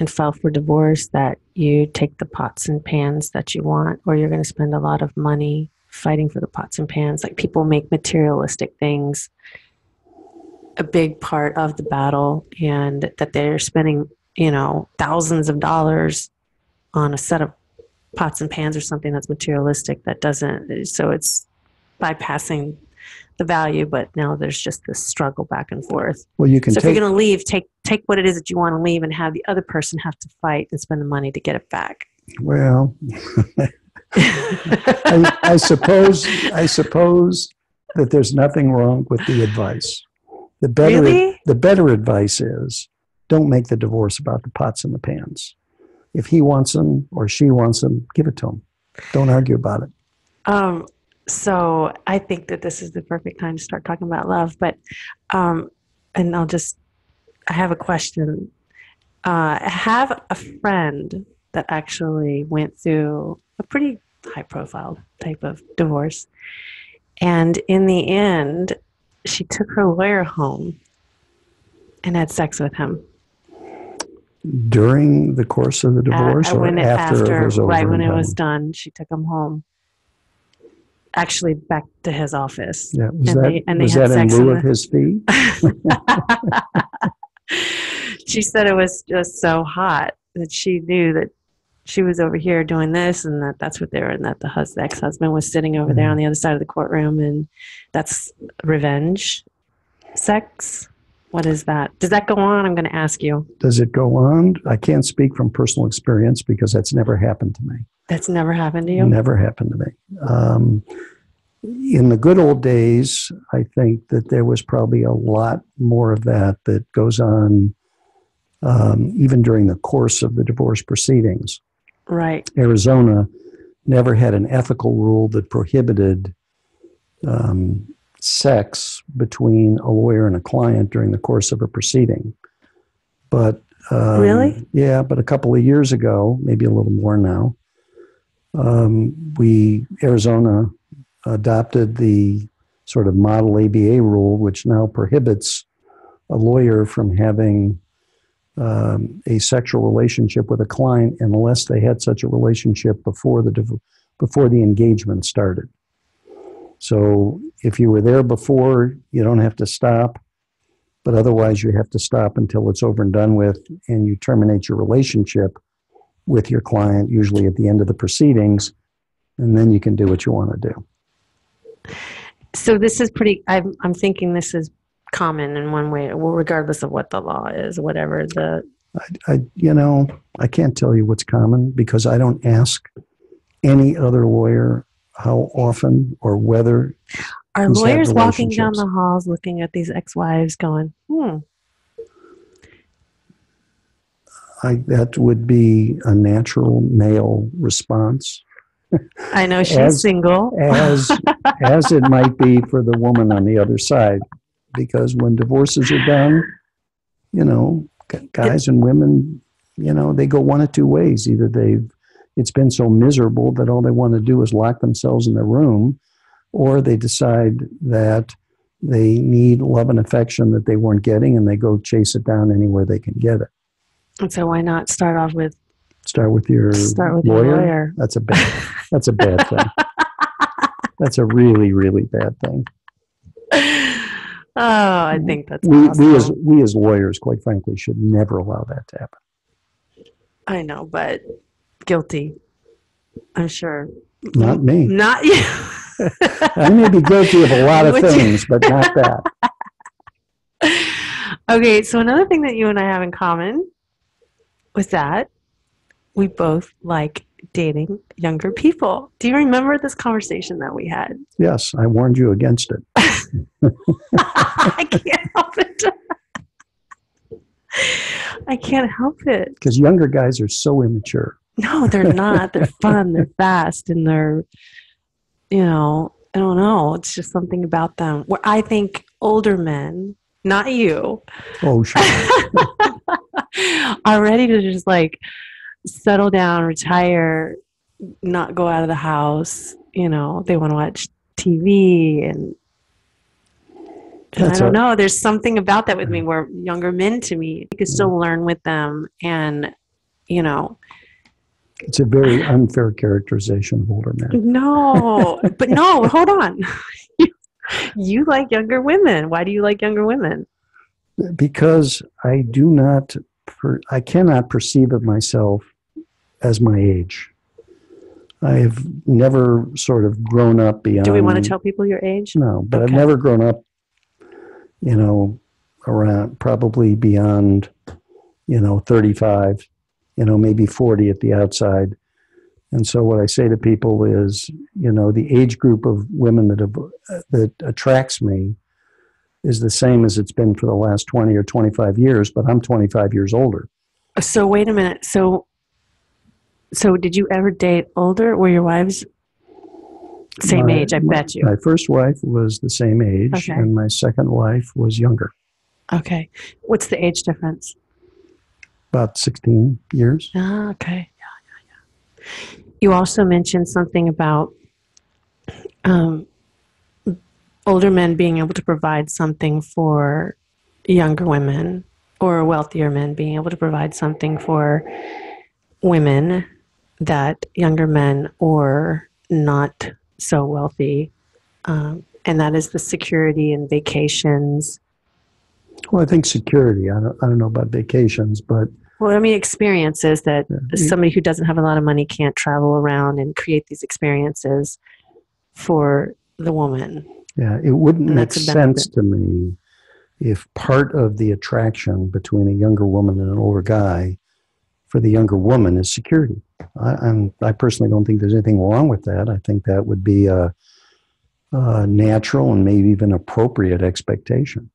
and file for divorce, that you take the pots and pans that you want, or you're going to spend a lot of money fighting for the pots and pans. Like people make materialistic things a big part of the battle, and that they're spending, you know, thousands of dollars on a set of pots and pans or something that's materialistic that doesn't, so it's bypassing the value, but now there's just this struggle back and forth. Well, you can. So take, if you're going to leave, take take what it is that you want to leave, and have the other person have to fight and spend the money to get it back. Well, I, I suppose I suppose that there's nothing wrong with the advice. The better really? the better advice is don't make the divorce about the pots and the pans. If he wants them or she wants them, give it to him. Don't argue about it. Um. So I think that this is the perfect time to start talking about love. But, um, and I'll just, I have a question. Uh, I have a friend that actually went through a pretty high profile type of divorce. And in the end, she took her lawyer home and had sex with him. During the course of the divorce uh, or it, after, after it was over? Right when it home. was done, she took him home. Actually back to his office. Yeah, was and that, they, and they was had that sex in lieu of his fee? She said it was just so hot that she knew that she was over here doing this and that that's what they were, and that the hus- ex-husband was sitting over mm-hmm. there on the other side of the courtroom, and that's revenge sex? What is that? Does that go on? I'm going to ask you. Does it go on? I can't speak from personal experience because that's never happened to me. That's never happened to you? Never happened to me. Um, in the good old days, I think that there was probably a lot more of that that goes on um, even during the course of the divorce proceedings. Right. Arizona never had an ethical rule that prohibited um sex between a lawyer and a client during the course of a proceeding. But um, really? Yeah, but a couple of years ago, maybe a little more now, um, we, Arizona adopted the sort of model A B A rule, which now prohibits a lawyer from having um, a sexual relationship with a client unless they had such a relationship before the before the engagement started. So if you were there before, you don't have to stop, but otherwise you have to stop until it's over and done with, and you terminate your relationship with your client, usually at the end of the proceedings, and then you can do what you want to do. So this is pretty, I'm, I'm thinking this is common in one way, regardless of what the law is, whatever the... I, I, you know, I can't tell you what's common because I don't ask any other lawyer how often or whether... Are lawyers walking down the halls looking at these ex-wives going, hmm? I, that would be a natural male response. I know she's as, single. as as it might be for the woman on the other side. Because when divorces are done, you know, guys and women, you know, they go one of two ways. Either they've, it's been so miserable that all they want to do is lock themselves in their room, or they decide that they need love and affection that they weren't getting, and they go chase it down anywhere they can get it. And so why not start off with Start with your Start with lawyer. Your lawyer. That's a bad. That's a bad thing. That's a really, really bad thing. Oh, I think that's we, awesome. we as we as lawyers, quite frankly, should never allow that to happen. I know, but guilty. I'm sure. Not me. Not you. I may be guilty of a lot of Would things, you? But not that. Okay, so another thing that you and I have in common was that we both like dating younger people. Do you remember this conversation that we had? Yes, I warned you against it. I can't help it. I can't help it. Because younger guys are so immature. No, they're not. They're fun. They're fast. And they're, you know, I don't know. It's just something about them. Where I think older men, not you, oh, sure, are ready to just like, settle down, retire, not go out of the house. You know, they want to watch T V, and, and I don't a, know. There's something about that with me where younger men, to me, you can still learn with them, and you know, it's a very unfair characterization of older men. No, but no, hold on. you, you like younger women. Why do you like younger women? Because I do not. Per, I cannot perceive of myself as my age. I have never sort of grown up beyond... Do we want to tell people your age? No, but okay. I've never grown up, you know, around probably beyond, you know, thirty-five, you know, maybe forty at the outside. And so what I say to people is, you know, the age group of women that have, that attracts me is the same as it's been for the last twenty or twenty-five years, but I'm twenty-five years older. So wait a minute. So so did you ever date older? Were your wives same my, age? I my, bet you. My first wife was the same age, okay, and my second wife was younger. Okay. What's the age difference? About sixteen years. Ah, okay. Yeah, yeah, yeah. You also mentioned something about... Um, older men being able to provide something for younger women, or wealthier men being able to provide something for women that younger men or not so wealthy. Um, and that is the security and vacations. Well, I think security. I don't, I don't know about vacations, but... Well, I mean, experiences that yeah. somebody who doesn't have a lot of money can't travel around and create these experiences for the woman. Yeah, it wouldn't make sense to me if part of the attraction between a younger woman and an older guy for the younger woman is security. I, I'm, I personally don't think there's anything wrong with that. I think that would be a, a natural and maybe even appropriate expectation.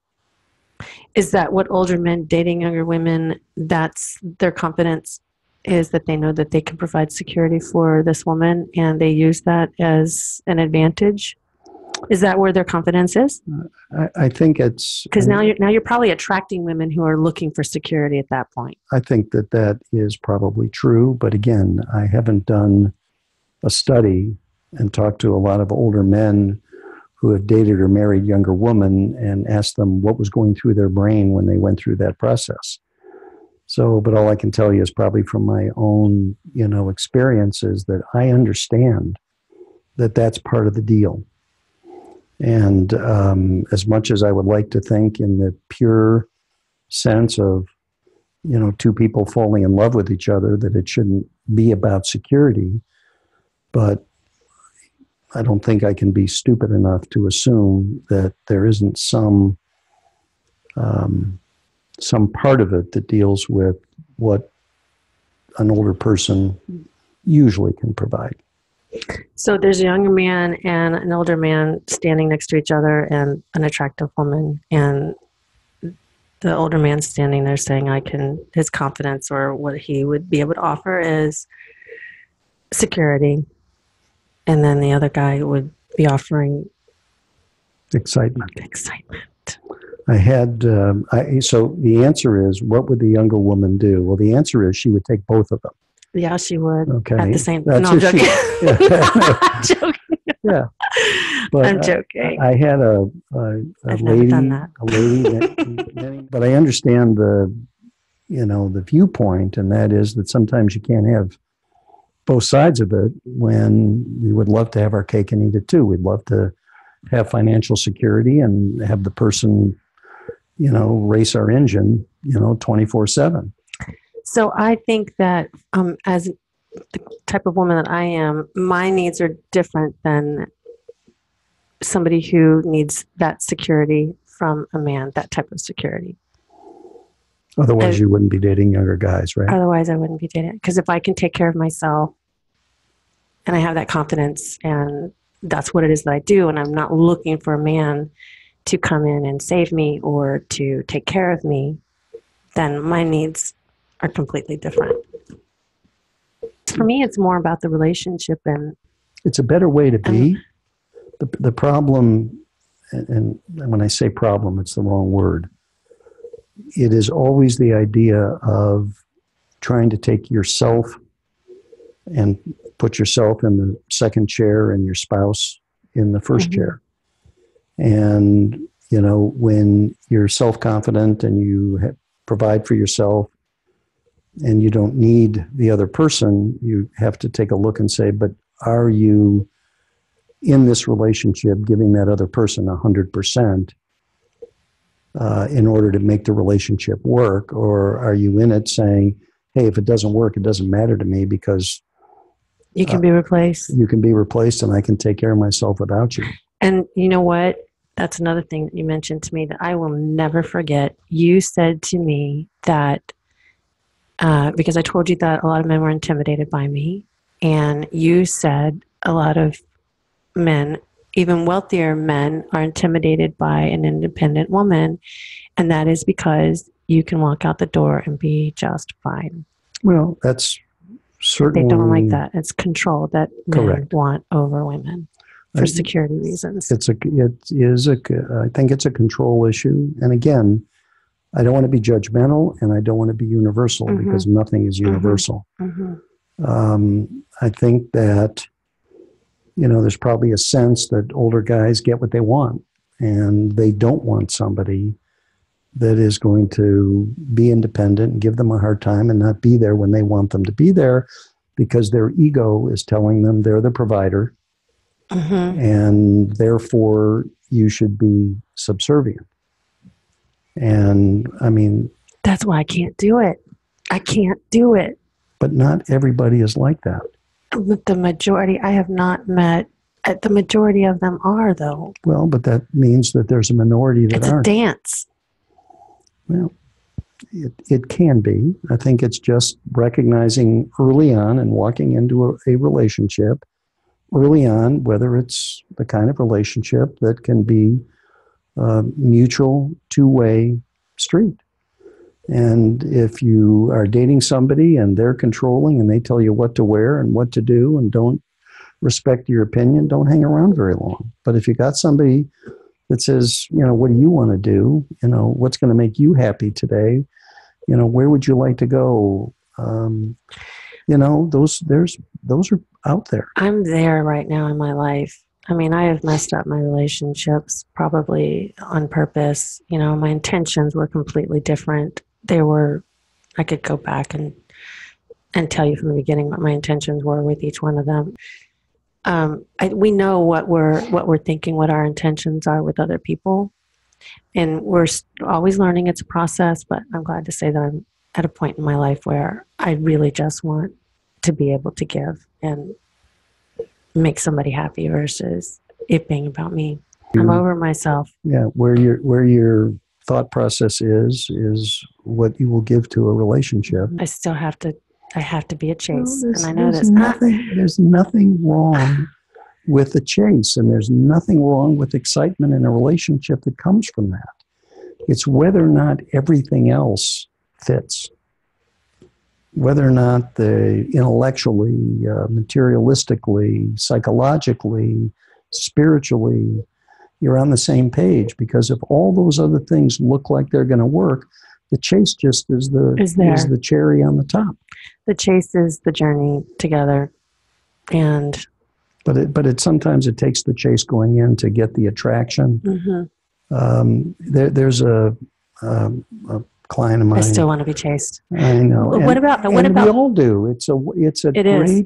Is that what older men dating younger women, that's their confidence, is that they know that they can provide security for this woman and they use that as an advantage? Is that where their confidence is? I, I think it's... Because now you're, now you're probably attracting women who are looking for security at that point. I think that that is probably true. But again, I haven't done a study and talked to a lot of older men who have dated or married younger women and asked them what was going through their brain when they went through that process. So, but all I can tell you is probably from my own, you know, experiences that I understand that that's part of the deal. And um, as much as I would like to think in the pure sense of, you know, two people falling in love with each other, that it shouldn't be about security, but I don't think I can be stupid enough to assume that there isn't some um, some part of it that deals with what an older person usually can provide. So there's a younger man and an older man standing next to each other and an attractive woman, and the older man standing there saying, I can, his confidence or what he would be able to offer is security. And then the other guy would be offering excitement. Excitement. I had, um, I, so the answer is, what would the younger woman do? Well, the answer is she would take both of them. Yeah, she would. Okay. At the same time. No, I'm joking. She, yeah. I'm joking. Yeah. But I'm joking. I, I had a, a, a I've lady, never done that. a lady, that, many, but I understand the, you know, the viewpoint, and that is that sometimes you can't have both sides of it, when we would love to have our cake and eat it too. We'd love to have financial security and have the person, you know, race our engine, you know, twenty-four seven. So I think that um, as the type of woman that I am, my needs are different than somebody who needs that security from a man, that type of security. Otherwise, I, you wouldn't be dating younger guys, right? Otherwise, I wouldn't be dating. Because if I can take care of myself and I have that confidence, and that's what it is that I do, and I'm not looking for a man to come in and save me or to take care of me, then my needs are completely different. For me, it's more about the relationship, and it's a better way to be. Um, the the problem, and, and when I say problem, it's the wrong word. It is always the idea of trying to take yourself and put yourself in the second chair and your spouse in the first mm-hmm. chair. And, you know, when you're self-confident and you have, provide for yourself and you don't need the other person, you have to take a look and say, but are you in this relationship giving that other person one hundred percent? Uh, in order to make the relationship work? Or are you in it saying, hey, if it doesn't work, it doesn't matter to me because... You can uh, be replaced. You can be replaced, and I can take care of myself without you. And you know what? That's another thing that you mentioned to me that I will never forget. You said to me that, uh, because I told you that a lot of men were intimidated by me, and you said a lot of men... even wealthier men are intimidated by an independent woman, and that is because you can walk out the door and be just fine. Well, that's certainly... They don't like that. It's control that correct. Men want over women for I, security reasons. It's a, it is a, I think it's a control issue. And again, I don't want to be judgmental, and I don't want to be universal mm-hmm. because nothing is universal. Mm-hmm. Mm-hmm. Um, I think that... you know, there's probably a sense that older guys get what they want, and they don't want somebody that is going to be independent and give them a hard time and not be there when they want them to be there, because their ego is telling them they're the provider mm-hmm. and therefore you should be subservient. And I mean, that's why I can't do it. I can't do it. But not everybody is like that. The majority, I have not met, the majority of them are, though. Well, but that means that there's a minority that it's aren't. It's a dance. Well, it, it can be. I think it's just recognizing early on and walking into a, a relationship early on, whether it's the kind of relationship that can be a mutual two-way street. And if you are dating somebody and they're controlling and they tell you what to wear and what to do and don't respect your opinion, don't hang around very long. But if you got somebody that says, you know, what do you want to do? You know, what's going to make you happy today? You know, where would you like to go? Um, you know, those, there's, those are out there. I'm there right now in my life. I mean, I have messed up my relationships probably on purpose. You know, my intentions were completely different. They were, I could go back and and tell you from the beginning what my intentions were with each one of them. Um, I, we know what we're what we're thinking, what our intentions are with other people, and we're always learning. It's a process, but I'm glad to say that I'm at a point in my life where I really just want to be able to give and make somebody happy versus it being about me. I'm over myself. Yeah, where your where your thought process is is what you will give to a relationship. I still have to. I have to be a chase, no, and I know there's nothing, there's nothing wrong with a chase, and there's nothing wrong with excitement in a relationship that comes from that. It's whether or not everything else fits, whether or not the intellectually, uh, materialistically, psychologically, spiritually, you're on the same page. Because if all those other things look like they're going to work, the chase just is the is, is the cherry on the top. The chase is the journey together, and but it, but it sometimes it takes the chase going in to get the attraction. Mm-hmm. um, there, there's a, a, a client of mine. I still want to be chased. I know. But what and, about what and about? We all do. It's a it's a it great. Is.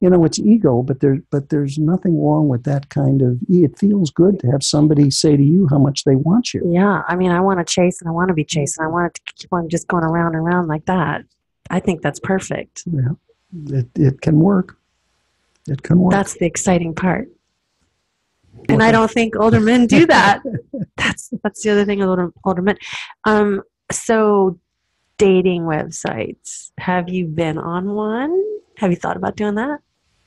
You know, it's ego, but there but there's nothing wrong with that kind of. It feels good to have somebody say to you how much they want you. Yeah, I mean, I want to chase and I want to be chased and I want to keep on just going around and around like that. I think that's perfect. Yeah, it it can work. It can work. That's the exciting part. And I don't think older men do that. that's that's the other thing with older, older men. Um, so dating websites. Have you been on one? Have you thought about doing that?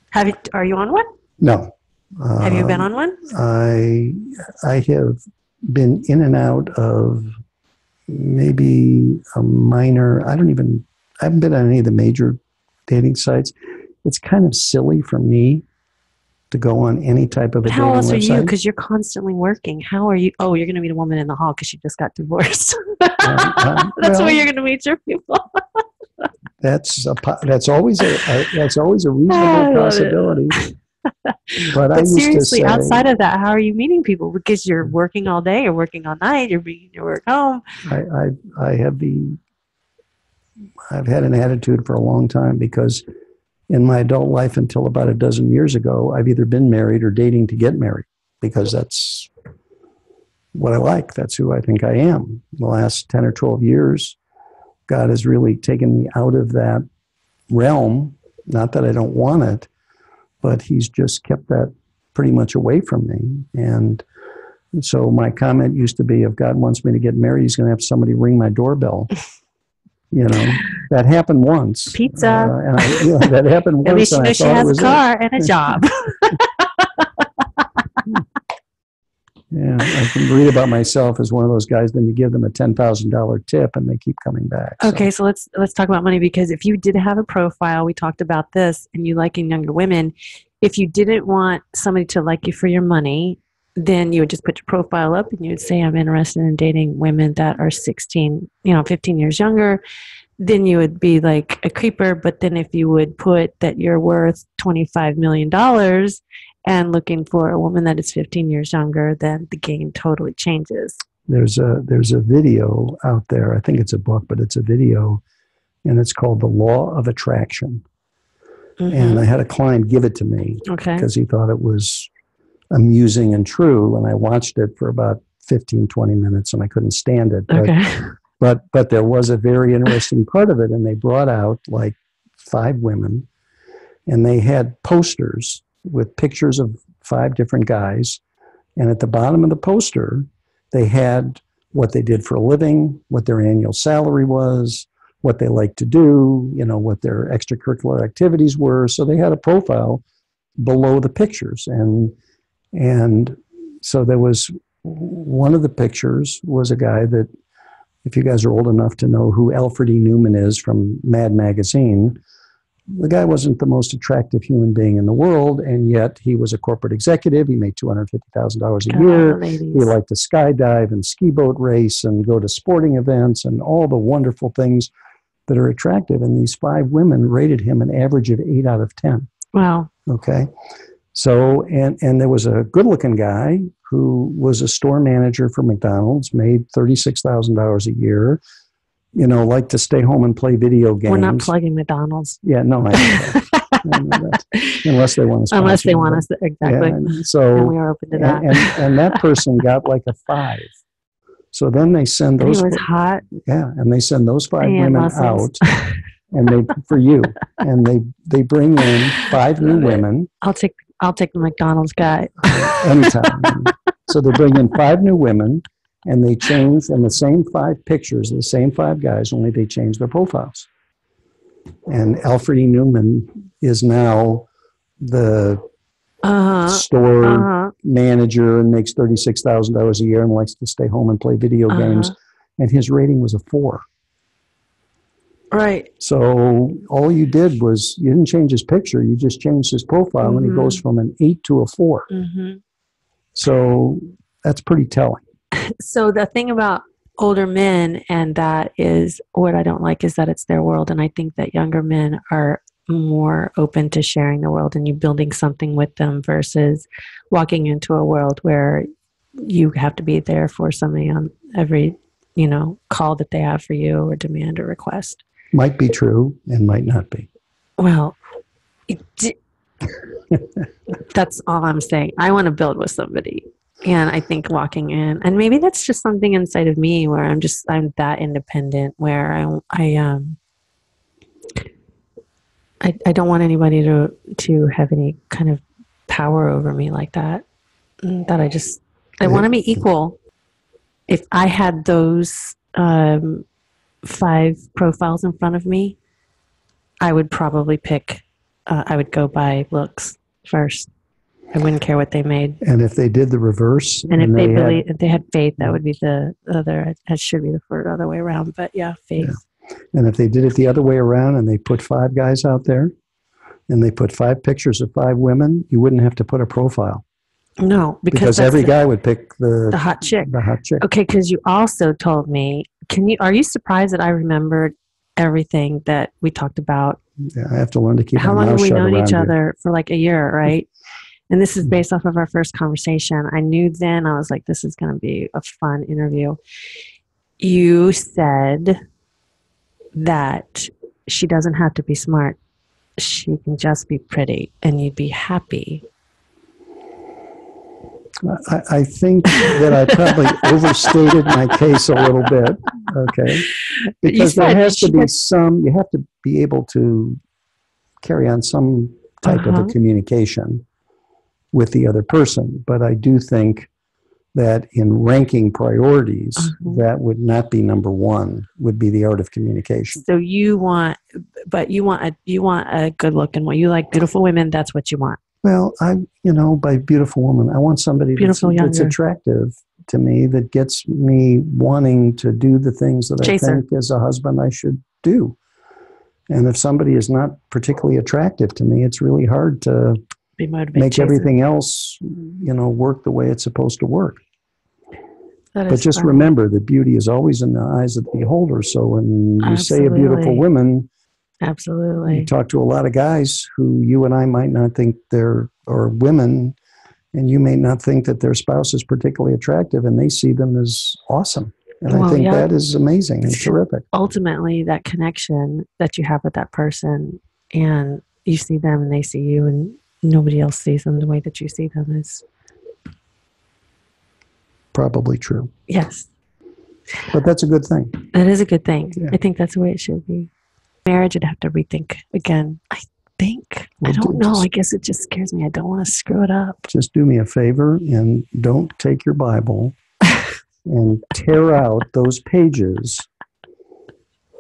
Have you? Are you on one? No. Um, have you been on one? I I have been in and out of maybe a minor. I don't even. I haven't been on any of the major dating sites. It's kind of silly for me to go on any type of a dating website. How else are you? Because you're constantly working. How are you? Oh, you're going to meet a woman in the hall because she just got divorced. um, um, that's well, where you're going to meet your people. that's a that's always a, a that's always a reasonable possibility. but, but I seriously, used to say, outside of that, how are you meeting people? Because you're working all day, you're working all night, you're bringing your work home. I I, I have the. I've had an attitude for a long time because in my adult life until about a dozen years ago, I've either been married or dating to get married because that's what I like. That's who I think I am. The last ten or twelve years, God has really taken me out of that realm. Not that I don't want it, but he's just kept that pretty much away from me. And so my comment used to be, if God wants me to get married, he's going to have somebody ring my doorbell. You know, that happened once. Pizza. Uh, and I, you know, that happened once. At least you know she has a car it. and a job. Yeah, I can read about myself as one of those guys. Then you give them a ten thousand dollar tip, and they keep coming back. So. Okay, so let's let's talk about money, because if you did have a profile, we talked about this, and you liking younger women. If you didn't want somebody to like you for your money, then you would just put your profile up and you would say, I'm interested in dating women that are sixteen, you know, fifteen years younger. Then you would be like a creeper. But then if you would put that you're worth twenty-five million dollars and looking for a woman that is fifteen years younger, then the game totally changes. There's a, there's a video out there. I think it's a book, but it's a video, and it's called The Law of Attraction. Mm-hmm. And I had a client give it to me because okay. he thought it was amusing and true, and I watched it for about fifteen, twenty minutes, and I couldn't stand it. But, okay. but but there was a very interesting part of it, and they brought out like five women, and they had posters with pictures of five different guys, and at the bottom of the poster, they had what they did for a living, what their annual salary was, what they liked to do, you know, what their extracurricular activities were. So they had a profile below the pictures, and And so there was one of the pictures was a guy that, if you guys are old enough to know who Alfred E. Newman is from Mad Magazine, the guy wasn't the most attractive human being in the world, and yet he was a corporate executive. He made two hundred fifty thousand dollars a year. Oh, he liked to skydive and ski boat race and go to sporting events and all the wonderful things that are attractive. And these five women rated him an average of eight out of ten. Wow. Okay. So, and, and there was a good-looking guy who was a store manager for McDonald's, made thirty-six thousand dollars a year, you know, liked to stay home and play video games. We're not plugging McDonald's. Yeah, no, I don't know. I don't know that. Unless they want us. Unless they want us, to, exactly. And so and we are open to that. And, and, and that person got like a five. So then they send those. He was hot. Yeah, and they send those five and women muscles. out, and they for you, and they they bring in five new women. I'll take I'll take the McDonald's guy anytime. So they bring in five new women, and they change in the same five pictures, the same five guys, only they change their profiles. And Alfred E. Newman is now the uh-huh, store uh-huh. manager and makes thirty-six thousand dollars a year and likes to stay home and play video uh-huh. games. And his rating was a four. Right. So all you did was, you didn't change his picture. You just changed his profile mm-hmm. and he goes from an eight to a four. Mm-hmm. So that's pretty telling. So the thing about older men, and that is what I don't like, is that it's their world. And I think that younger men are more open to sharing the world and you building something with them versus walking into a world where you have to be there for somebody on every, you know, call that they have for you or demand or request. Might be true and might not be. Well, it d- that's all I'm saying. I want to build with somebody. And I think walking in, and maybe that's just something inside of me where I'm just, I'm that independent where I, I, um, I, I don't want anybody to, to have any kind of power over me like that, that I just, I want to be equal. If I had those, um, five profiles in front of me, I would probably pick, uh, I would go by looks first. I wouldn't care what they made. And if they did the reverse. And, and if they, they really, had, if they had faith, that would be the other, that should be the other way around. But yeah, faith. Yeah. And if they did it the other way around and they put five guys out there and they put five pictures of five women, you wouldn't have to put a profile. No. Because, because every the, guy would pick the, the hot chick. The hot chick. Okay. Because you also told me, can you, are you surprised that I remembered everything that we talked about? Yeah, I have to learn to keep How my mouth shut around How long have we known each other here? For like a year, right? And this is based off of our first conversation. I knew then, I was like, this is going to be a fun interview. You said that she doesn't have to be smart. She can just be pretty and you'd be happy. I, I think that I probably overstated my case a little bit. Okay. Because there has to be some, you have to be able to carry on some type uh-huh. of a communication with the other person. But I do think that in ranking priorities, uh-huh. that would not be number one, would be the art of communication. So you want, but you want a, you want a good looking one. You like beautiful women. That's what you want. Well, I, you know, by beautiful woman, I want somebody beautiful, that's, that's attractive to me, that gets me wanting to do the things that Chaser. I think as a husband I should do. And if somebody is not particularly attractive to me, it's really hard to make everything else, you know, work the way it's supposed to work. But just funny. Remember that beauty is always in the eyes of the beholder. So when you Absolutely. Say a beautiful woman, Absolutely. You talk to a lot of guys who you and I might not think they're, or women, and you may not think that their spouse is particularly attractive, and they see them as awesome. And well, I think yeah. that is amazing and terrific. Ultimately, that connection that you have with that person, and you see them and they see you, and nobody else sees them the way that you see them is probably true. Yes. But that's a good thing. That is a good thing. Yeah. I think that's the way it should be. Marriage, I'd have to rethink again. I think. Well, I don't do, know. Just, I guess it just scares me. I don't want to screw it up. Just do me a favor and don't take your Bible and tear out those pages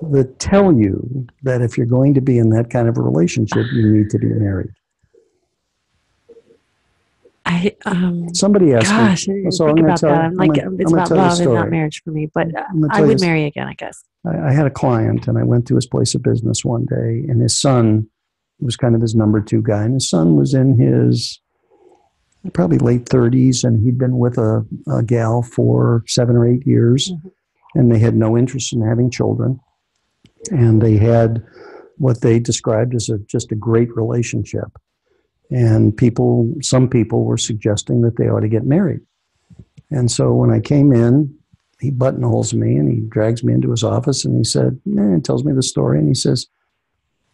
that tell you that if you're going to be in that kind of a relationship, you need to be married. I, um, Somebody asked gosh, me. I didn't so think I'm about that. I'm like, I'm it's I'm about love and not marriage for me, but I would you, marry again, I guess. I, I had a client, and I went to his place of business one day, and his son was kind of his number two guy, and his son was in his probably late thirties, and he'd been with a, a gal for seven or eight years, mm-hmm. and they had no interest in having children, and they had what they described as a, just a great relationship. And people, some people were suggesting that they ought to get married. And so when I came in, he buttonholes me and he drags me into his office and he said, eh, and tells me the story. And he says,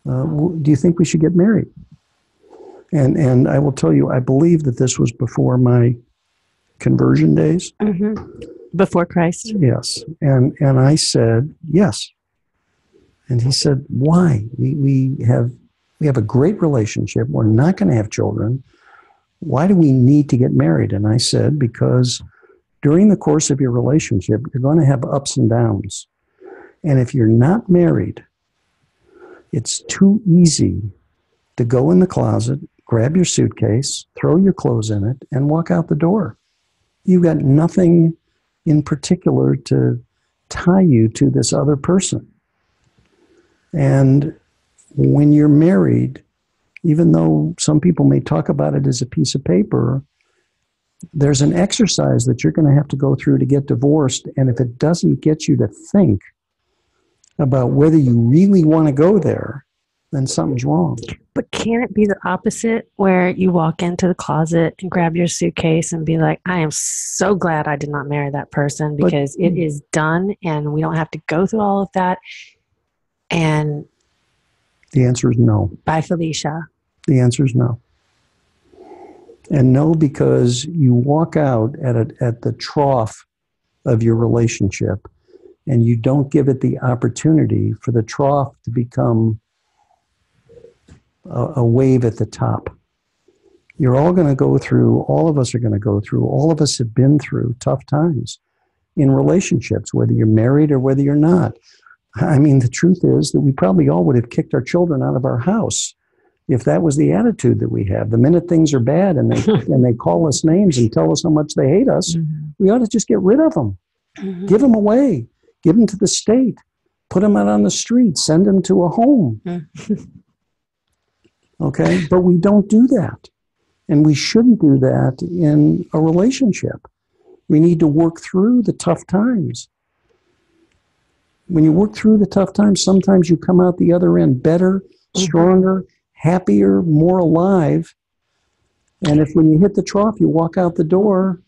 uh, do you think we should get married? And and I will tell you, I believe that this was before my conversion days. Mm-hmm. Before Christ. Yes. And and I said, yes. And he said, why? We we have we have a great relationship. We're not going to have children. Why do we need to get married? And I said, because during the course of your relationship, you're going to have ups and downs. And if you're not married, it's too easy to go in the closet, grab your suitcase, throw your clothes in it, and walk out the door. You've got nothing in particular to tie you to this other person. And when you're married, even though some people may talk about it as a piece of paper, there's an exercise that you're going to have to go through to get divorced. And if it doesn't get you to think about whether you really want to go there, then something's wrong. But can it be the opposite, where you walk into the closet and grab your suitcase and be like, I am so glad I did not marry that person, because but, it is done and we don't have to go through all of that? And the answer is no. Bye, Felicia. The answer is no. And no, because you walk out at a, at the trough of your relationship and you don't give it the opportunity for the trough to become a, a wave at the top. You're all going to go through, all of us are going to go through, all of us have been through tough times in relationships, whether you're married or whether you're not. I mean, the truth is that we probably all would have kicked our children out of our house if that was the attitude that we have. The minute things are bad and they and they call us names and tell us how much they hate us, mm-hmm. we ought to just get rid of them. Mm-hmm. Give them away. Give them to the state. Put them out on the street. Send them to a home. Okay? But we don't do that. And we shouldn't do that in a relationship. We need to work through the tough times. When you work through the tough times, sometimes you come out the other end better, stronger, happier, more alive. And if when you hit the trough, you walk out the door,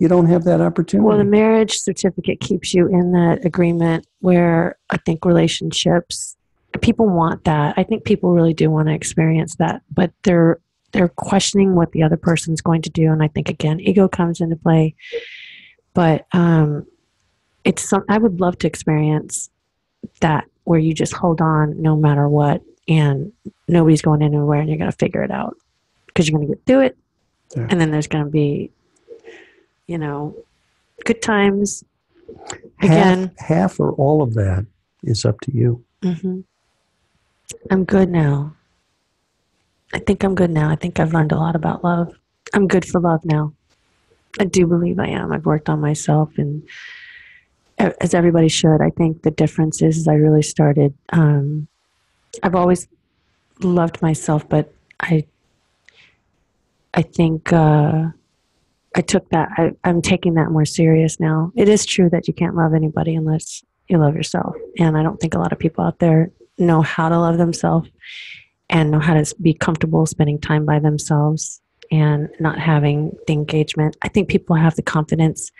you don't have that opportunity. Well, the marriage certificate keeps you in that agreement, where I think relationships, people want that. I think people really do want to experience that, but they're they're questioning what the other person's going to do. And I think, again, ego comes into play. But um It's some, I would love to experience that, where you just hold on no matter what, and nobody's going anywhere, and you're going to figure it out, because you're going to get through it. Yeah. And then there's going to be, you know, good times. Again, half, half or all of that is up to you. Mm-hmm. I'm good now. I think I'm good now. I think I've learned a lot about love. I'm good for love now. I do believe I am. I've worked on myself, and as everybody should. I think the difference is, is I really started, um, I've always loved myself, but I, I think, uh, I took that, I, I'm taking that more serious now. It is true that you can't love anybody unless you love yourself. And I don't think a lot of people out there know how to love themselves and know how to be comfortable spending time by themselves and not having the engagement. I think people have the confidence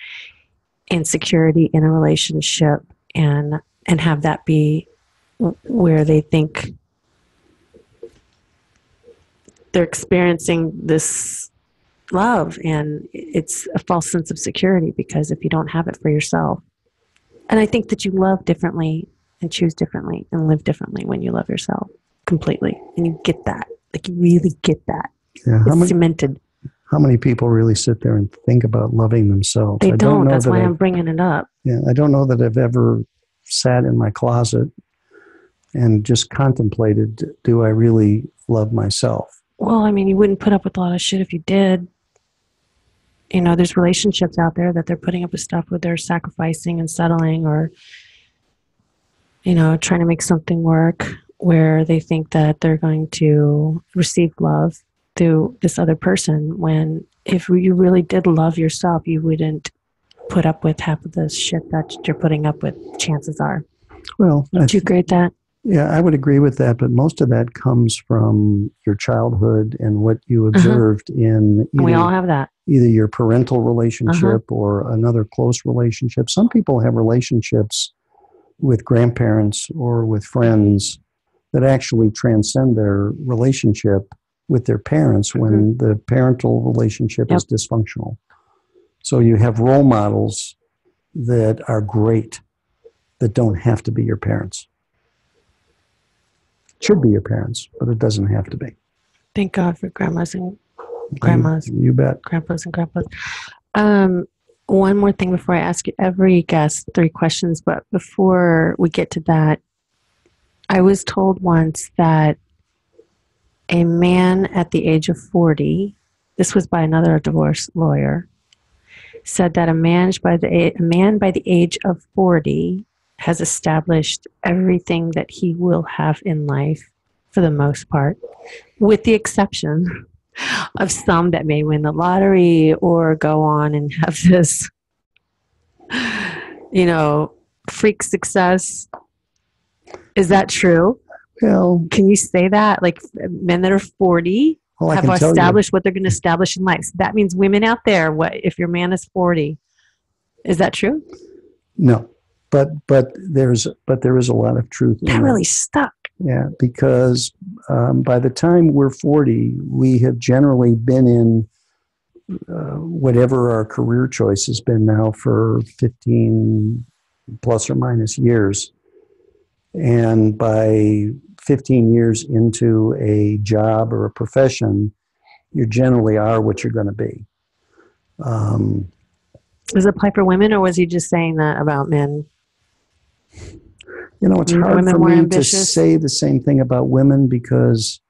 and security in a relationship, and and have that be where they think they're experiencing this love, and it's a false sense of security, because if you don't have it for yourself. And I think that you love differently and choose differently and live differently when you love yourself completely, and you get that, like you really get that. Yeah, it's how many- cemented. How many people really sit there and think about loving themselves? They don't. I don't know. That's that why I'm I've, bringing it up. Yeah, I don't know that I've ever sat in my closet and just contemplated, do I really love myself? Well, I mean, you wouldn't put up with a lot of shit if you did. You know, there's relationships out there that they're putting up with stuff where they're sacrificing and settling, or, you know, trying to make something work, where they think that they're going to receive love to this other person, when if you really did love yourself, you wouldn't put up with half of the shit that you're putting up with, chances are. Well, don't you agree with that? Yeah, I would agree with that, but most of that comes from your childhood and what you observed uh-huh. in either, we all have that. either your parental relationship uh-huh. or another close relationship. Some people have relationships with grandparents or with friends that actually transcend their relationship with their parents mm-hmm. when the parental relationship yep. is dysfunctional. So you have role models that are great that don't have to be your parents. Should be your parents, but it doesn't have to be. Thank God for grandmas and grandmas. You, you bet. Grandpas and grandpas. Um, one more thing before I ask you every guest three questions, but before we get to that, I was told once that a man at the age of forty, this was by another divorce lawyer, said that a man by the a man by the age of forty has established everything that he will have in life, for the most part, with the exception of some that may win the lottery or go on and have this, you know, freak success. Is that true? Well, can you say that? Like men that are forty well, have established what they're going to establish in life. So that means women out there, what if your man is forty? Is that true? No. But but there's but there is a lot of truth. That in really stuck. Yeah, because um, by the time we're forty, we have generally been in uh, whatever our career choice has been now for fifteen plus or minus years, and by fifteen years into a job or a profession, you generally are what you're going to be. Um, does it apply for women, or was he just saying that about men? You know, it's hard for me to say the same thing about women because,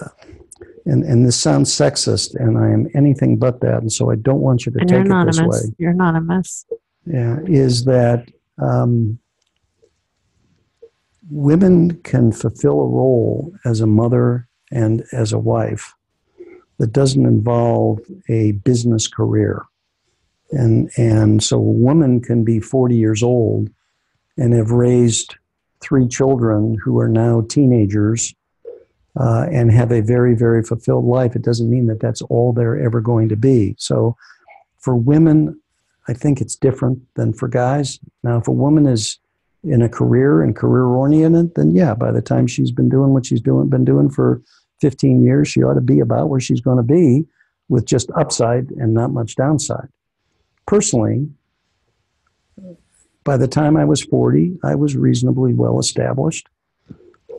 uh, and, and this sounds sexist, and I am anything but that, and so I don't want you to take it this way. You're anonymous. Yeah, is that um, women can fulfill a role as a mother and as a wife that doesn't involve a business career. And and so a woman can be forty years old and have raised three children who are now teenagers uh, and have a very, very fulfilled life. It doesn't mean that that's all they're ever going to be. So for women, I think it's different than for guys. Now, if a woman is in a career and career-oriented, then yeah, by the time she's been doing what she's doing, been doing for fifteen years, she ought to be about where she's going to be with just upside and not much downside. Personally, by the time I was forty, I was reasonably well established.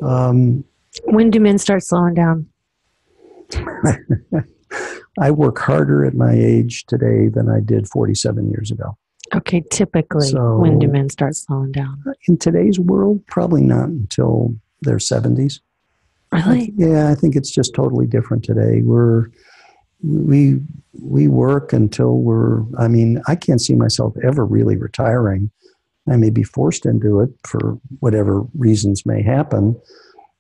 Um, when do men start slowing down? I work harder at my age today than I did forty-seven years ago. Okay, typically, so, when do men start slowing down? In today's world, probably not until their seventies. Really? I, yeah, I think it's just totally different today. We're... We we work until we're, I mean, I can't see myself ever really retiring. I may be forced into it for whatever reasons may happen,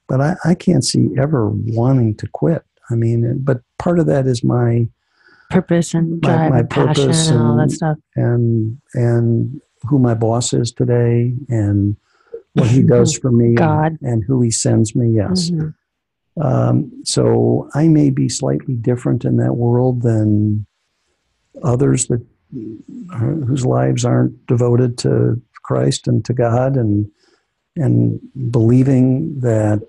but I, I can't see ever wanting to quit. I mean, but part of that is my purpose and drive, my, my purpose and, and all that stuff, and and who my boss is today, and what he does for me, God, and, and who he sends me. Yes. Mm-hmm. Um, so I may be slightly different in that world than others that whose lives aren't devoted to Christ and to God and and believing that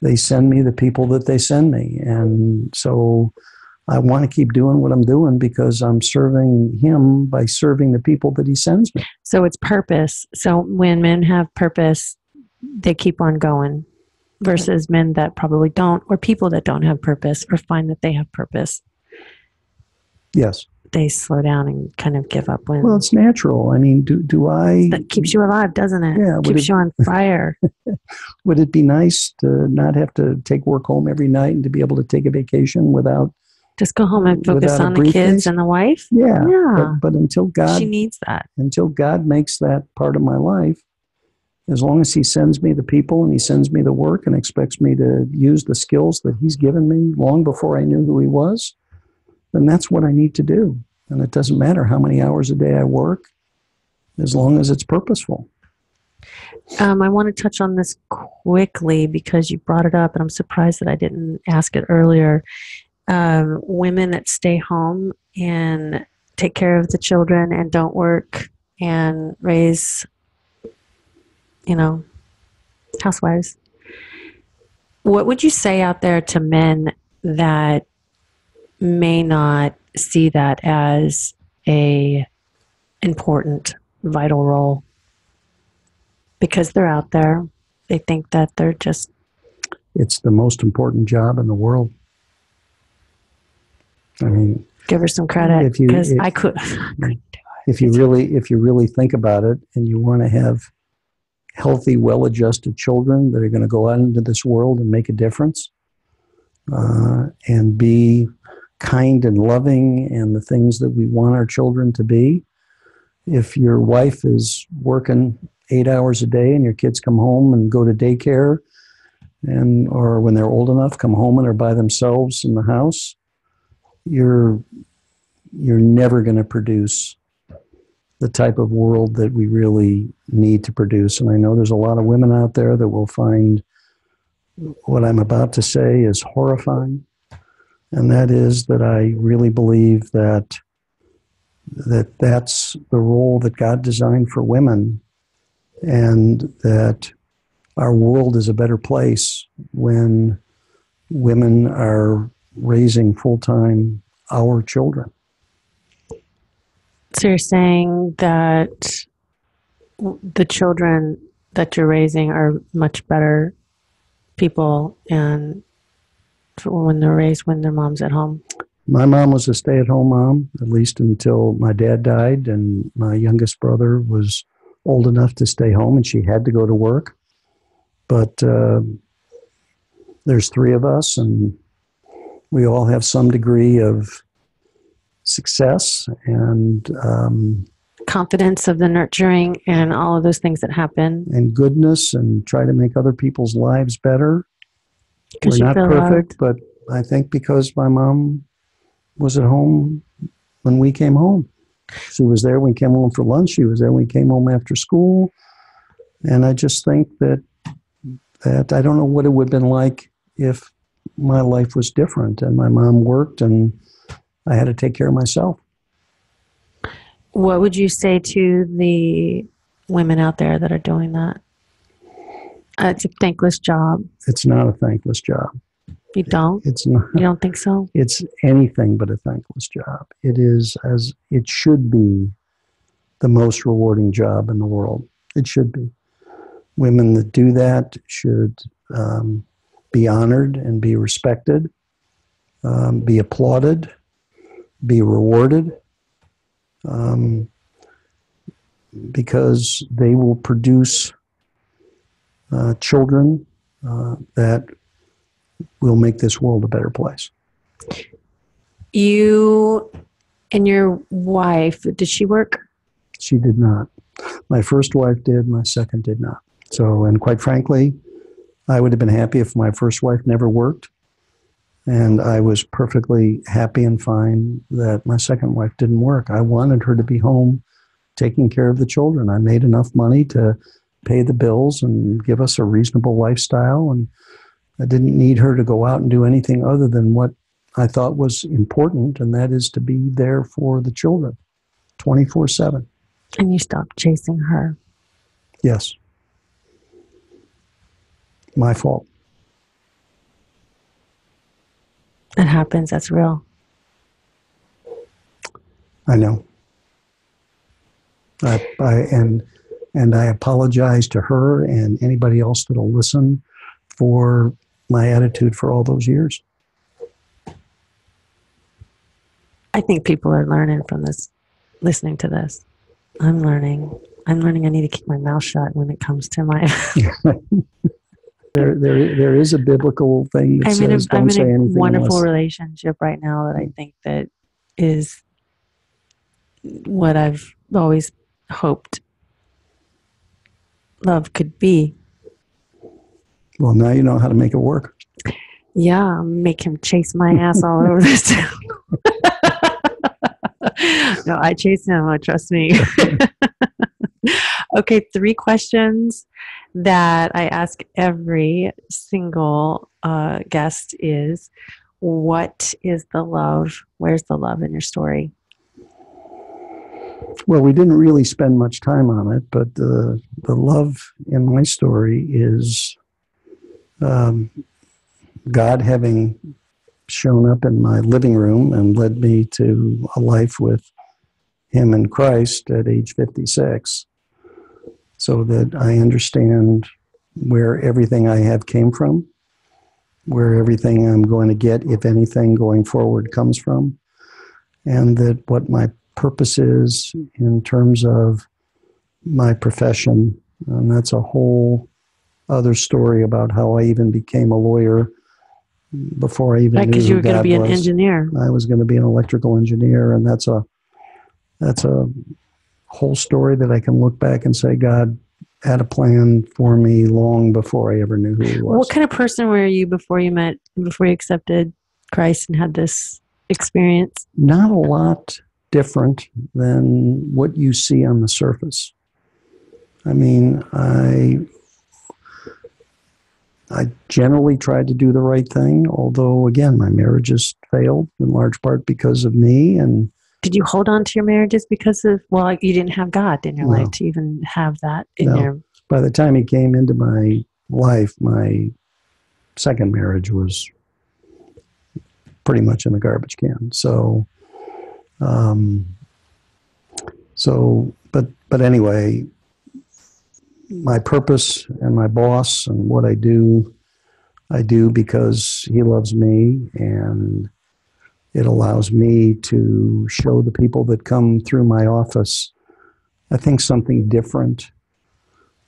they send me the people that they send me. And so I want to keep doing what I'm doing because I'm serving him by serving the people that he sends me. So it's purpose. So when men have purpose, they keep on going. Versus men that probably don't, or people that don't have purpose, or find that they have purpose. Yes. They slow down and kind of give up when. Well, it's natural. I mean, do do I... That keeps you alive, doesn't it? Yeah. Keeps it, you on fire. Would it be nice to not have to take work home every night and to be able to take a vacation without... Just go home and focus on the kids and the wife? Yeah. yeah. But, but until God... She needs that. Until God makes that part of my life, as long as he sends me the people and he sends me the work and expects me to use the skills that he's given me long before I knew who he was, then that's what I need to do. And it doesn't matter how many hours a day I work, as long as it's purposeful. Um, I want to touch on this quickly because you brought it up, and I'm surprised that I didn't ask it earlier. Um, women that stay home and take care of the children and don't work and raise, you know, housewives. What would you say out there to men that may not see that as a important, vital role? Because they're out there, they think that they're just... It's the most important job in the world. I mean... Give her some credit, because I could... If you really, if you really think about it, and you want to have healthy, well-adjusted children that are going to go out into this world and make a difference, uh, and be kind and loving and the things that we want our children to be, if your wife is working eight hours a day and your kids come home and go to daycare, and or when they're old enough, come home and are by themselves in the house, you're you're never going to produce the type of world that we really need to produce. And I know there's a lot of women out there that will find what I'm about to say is horrifying, and that is that I really believe that that that's the role that God designed for women, and that our world is a better place when women are raising full-time our children. So you're saying that the children that you're raising are much better people, and when they're raised when their mom's at home? My mom was a stay-at-home mom, at least until my dad died, and my youngest brother was old enough to stay home, and she had to go to work. But uh, there's three of us, and we all have some degree of success and... Um, confidence of the nurturing and all of those things that happen. And goodness, and try to make other people's lives better. We're not perfect, loved. But I think because my mom was at home when we came home. She was there when we came home for lunch. She was there when we came home after school. And I just think that that I don't know what it would have been like if my life was different and my mom worked and I had to take care of myself. What would you say to the women out there that are doing that? Uh, it's a thankless job. It's not a thankless job. You don't? It's not. You don't think so? It's anything but a thankless job. It is, as it should be, the most rewarding job in the world. It should be. Women that do that should um, be honored and be respected, um, be applauded, be rewarded, um, because they will produce uh, children uh, that will make this world a better place. You and your wife, did she work? She did not. My first wife did, my second did not. So, and quite frankly, I would have been happy if my first wife never worked. And I was perfectly happy and fine that my second wife didn't work. I wanted her to be home taking care of the children. I made enough money to pay the bills and give us a reasonable lifestyle, and I didn't need her to go out and do anything other than what I thought was important, and that is to be there for the children twenty-four seven. And you stopped chasing her. Yes. My fault. That happens. That's real. I know. I, I, and, and I apologize to her and anybody else that'll listen for my attitude for all those years. I think people are learning from this, listening to this. I'm learning. I'm learning I need to keep my mouth shut when it comes to my... there, there, there is a biblical thing that I'm says a, don't I'm say anything. I'm in a wonderful unless... relationship right now that I think that is what I've always hoped love could be. Well, now you know how to make it work. Yeah, make him chase my ass all over this town. No, I chase him. Trust me. Okay, three questions that I ask every single uh, guest is, what is the love? Where's the love in your story? Well, we didn't really spend much time on it, but the the love in my story is um, God having shown up in my living room and led me to a life with Him in Christ at age fifty-six, so that I understand where everything I have came from, where everything I'm going to get, if anything, going forward comes from, and that what my purpose is in terms of my profession. And that's a whole other story about how I even became a lawyer before I even right, knew because you were going to be an engineer. I was going to be an electrical engineer, and that's a that's a whole story that I can look back and say, God had a plan for me long before I ever knew who He was. What kind of person were you before you met, before you accepted Christ and had this experience? Not a lot different than what you see on the surface. I mean, I I generally tried to do the right thing, although, again, my marriages failed in large part because of me. And did you hold on to your marriages because of, well, you didn't have God in your no. life to even have that in no. your... By the time He came into my life, my second marriage was pretty much in the garbage can. So, um, so, but, but anyway, my purpose and my boss and what I do, I do because He loves me, and it allows me to show the people that come through my office, I think, something different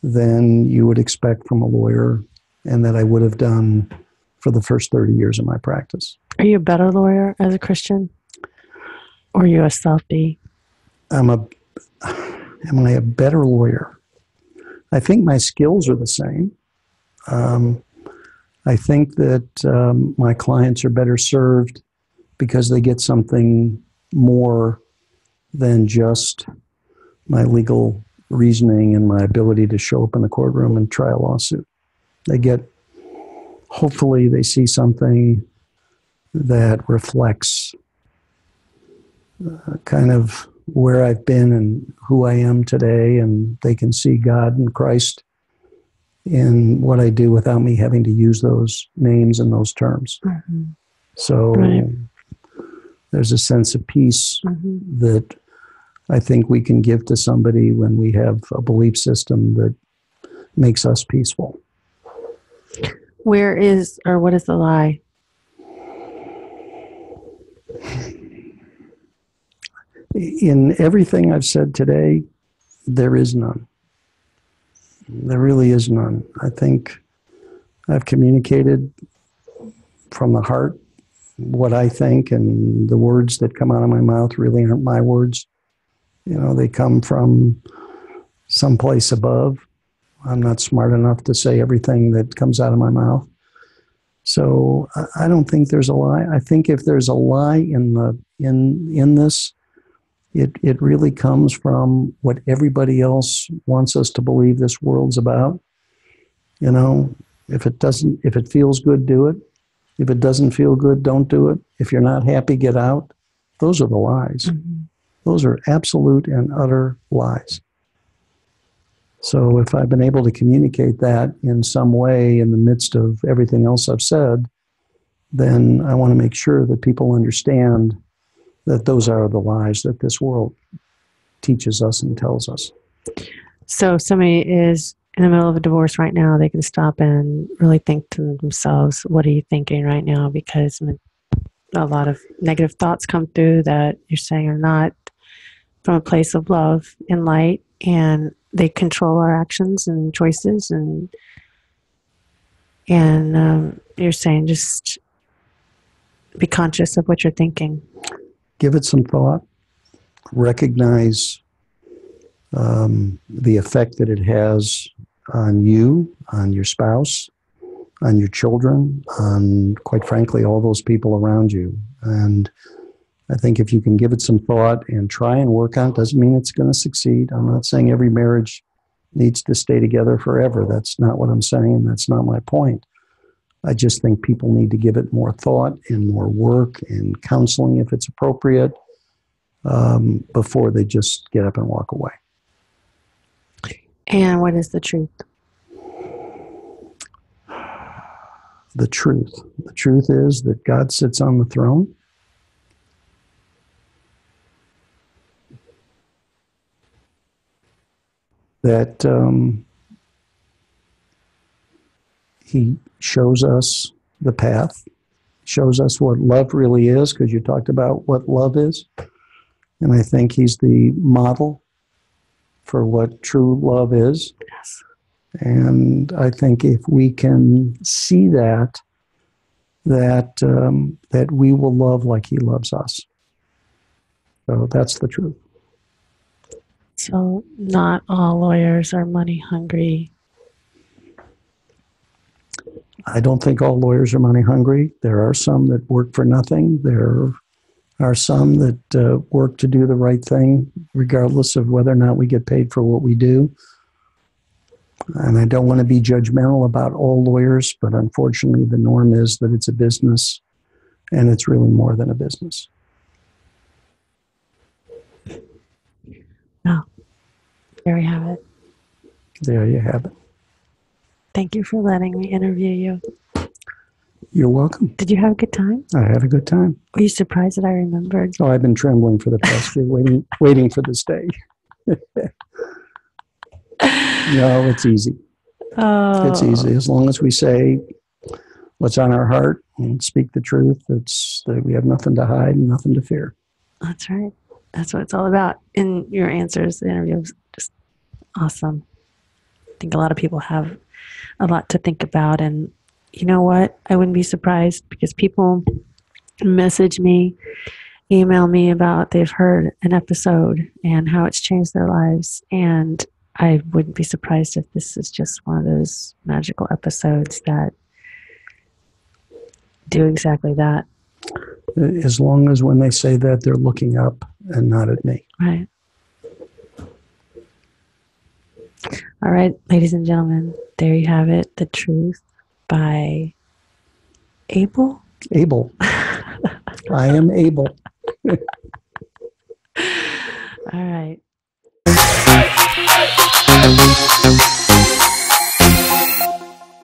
than you would expect from a lawyer, and that I would have done for the first thirty years of my practice. Are you a better lawyer as a Christian? Or are you a softie? I'm a, am I a better lawyer? I think my skills are the same. Um, I think that um, my clients are better served because they get something more than just my legal reasoning and my ability to show up in the courtroom and try a lawsuit. They get, hopefully they see something that reflects uh, kind of where I've been and who I am today, and they can see God and Christ in what I do without me having to use those names and those terms. Mm-hmm. So right. There's a sense of peace mm-hmm. that I think we can give to somebody when we have a belief system that makes us peaceful. Where is, or what is the lie? In everything I've said today, there is none. There really is none. I think I've communicated from the heart what I think, and the words that come out of my mouth really aren't my words. You know, they come from someplace above. I'm not smart enough to say everything that comes out of my mouth. So I don't think there's a lie. I think if there's a lie in the in in this, It it really comes from what everybody else wants us to believe this world's about. You know, if it doesn't, if it feels good, do it. If it doesn't feel good, don't do it. If you're not happy, get out. Those are the lies. Mm-hmm. Those are absolute and utter lies. So if I've been able to communicate that in some way in the midst of everything else I've said, then I want to make sure that people understand that those are the lies that this world teaches us and tells us. So if somebody is in the middle of a divorce right now, they can stop and really think to themselves, what are you thinking right now? Because a lot of negative thoughts come through that you're saying are not from a place of love and light, and they control our actions and choices. And, and um, you're saying just be conscious of what you're thinking. Give it some thought, recognize um, the effect that it has on you, on your spouse, on your children, on, quite frankly, all those people around you. And I think if you can give it some thought and try and work on it, doesn't mean it's going to succeed. I'm not saying every marriage needs to stay together forever. That's not what I'm saying. That's not my point. I just think people need to give it more thought and more work and counseling if it's appropriate um, before they just get up and walk away. And what is the truth? The truth. The truth is that God sits on the throne. That um, he shows us the path, shows us what love really is, because you talked about what love is. And I think he's the model for what true love is. Yes. And I think if we can see that, that um, that we will love like he loves us. So that's the truth. So not all lawyers are money hungry. I don't think all lawyers are money hungry. There are some that work for nothing. There are some that uh, work to do the right thing, regardless of whether or not we get paid for what we do. And I don't want to be judgmental about all lawyers, but unfortunately the norm is that it's a business, and it's really more than a business. Oh, there we have it. There you have it. Thank you for letting me interview you. You're welcome. Did you have a good time? I had a good time. Were you surprised that I remembered? Oh, I've been trembling for the past year, waiting, waiting for this day. No, it's easy. Oh. It's easy. As long as we say what's on our heart and speak the truth, it's that we have nothing to hide and nothing to fear. That's right. That's what it's all about. And your answers, the interview was just awesome. I think a lot of people have a lot to think about. And you know what? I wouldn't be surprised, because people message me, email me about they've heard an episode and how it's changed their lives. And I wouldn't be surprised if this is just one of those magical episodes that do exactly that. As long as when they say that, they're looking up and not at me. Right. All right, ladies and gentlemen, there you have it. The Truth by Abel. Abel. I am Abel. All right.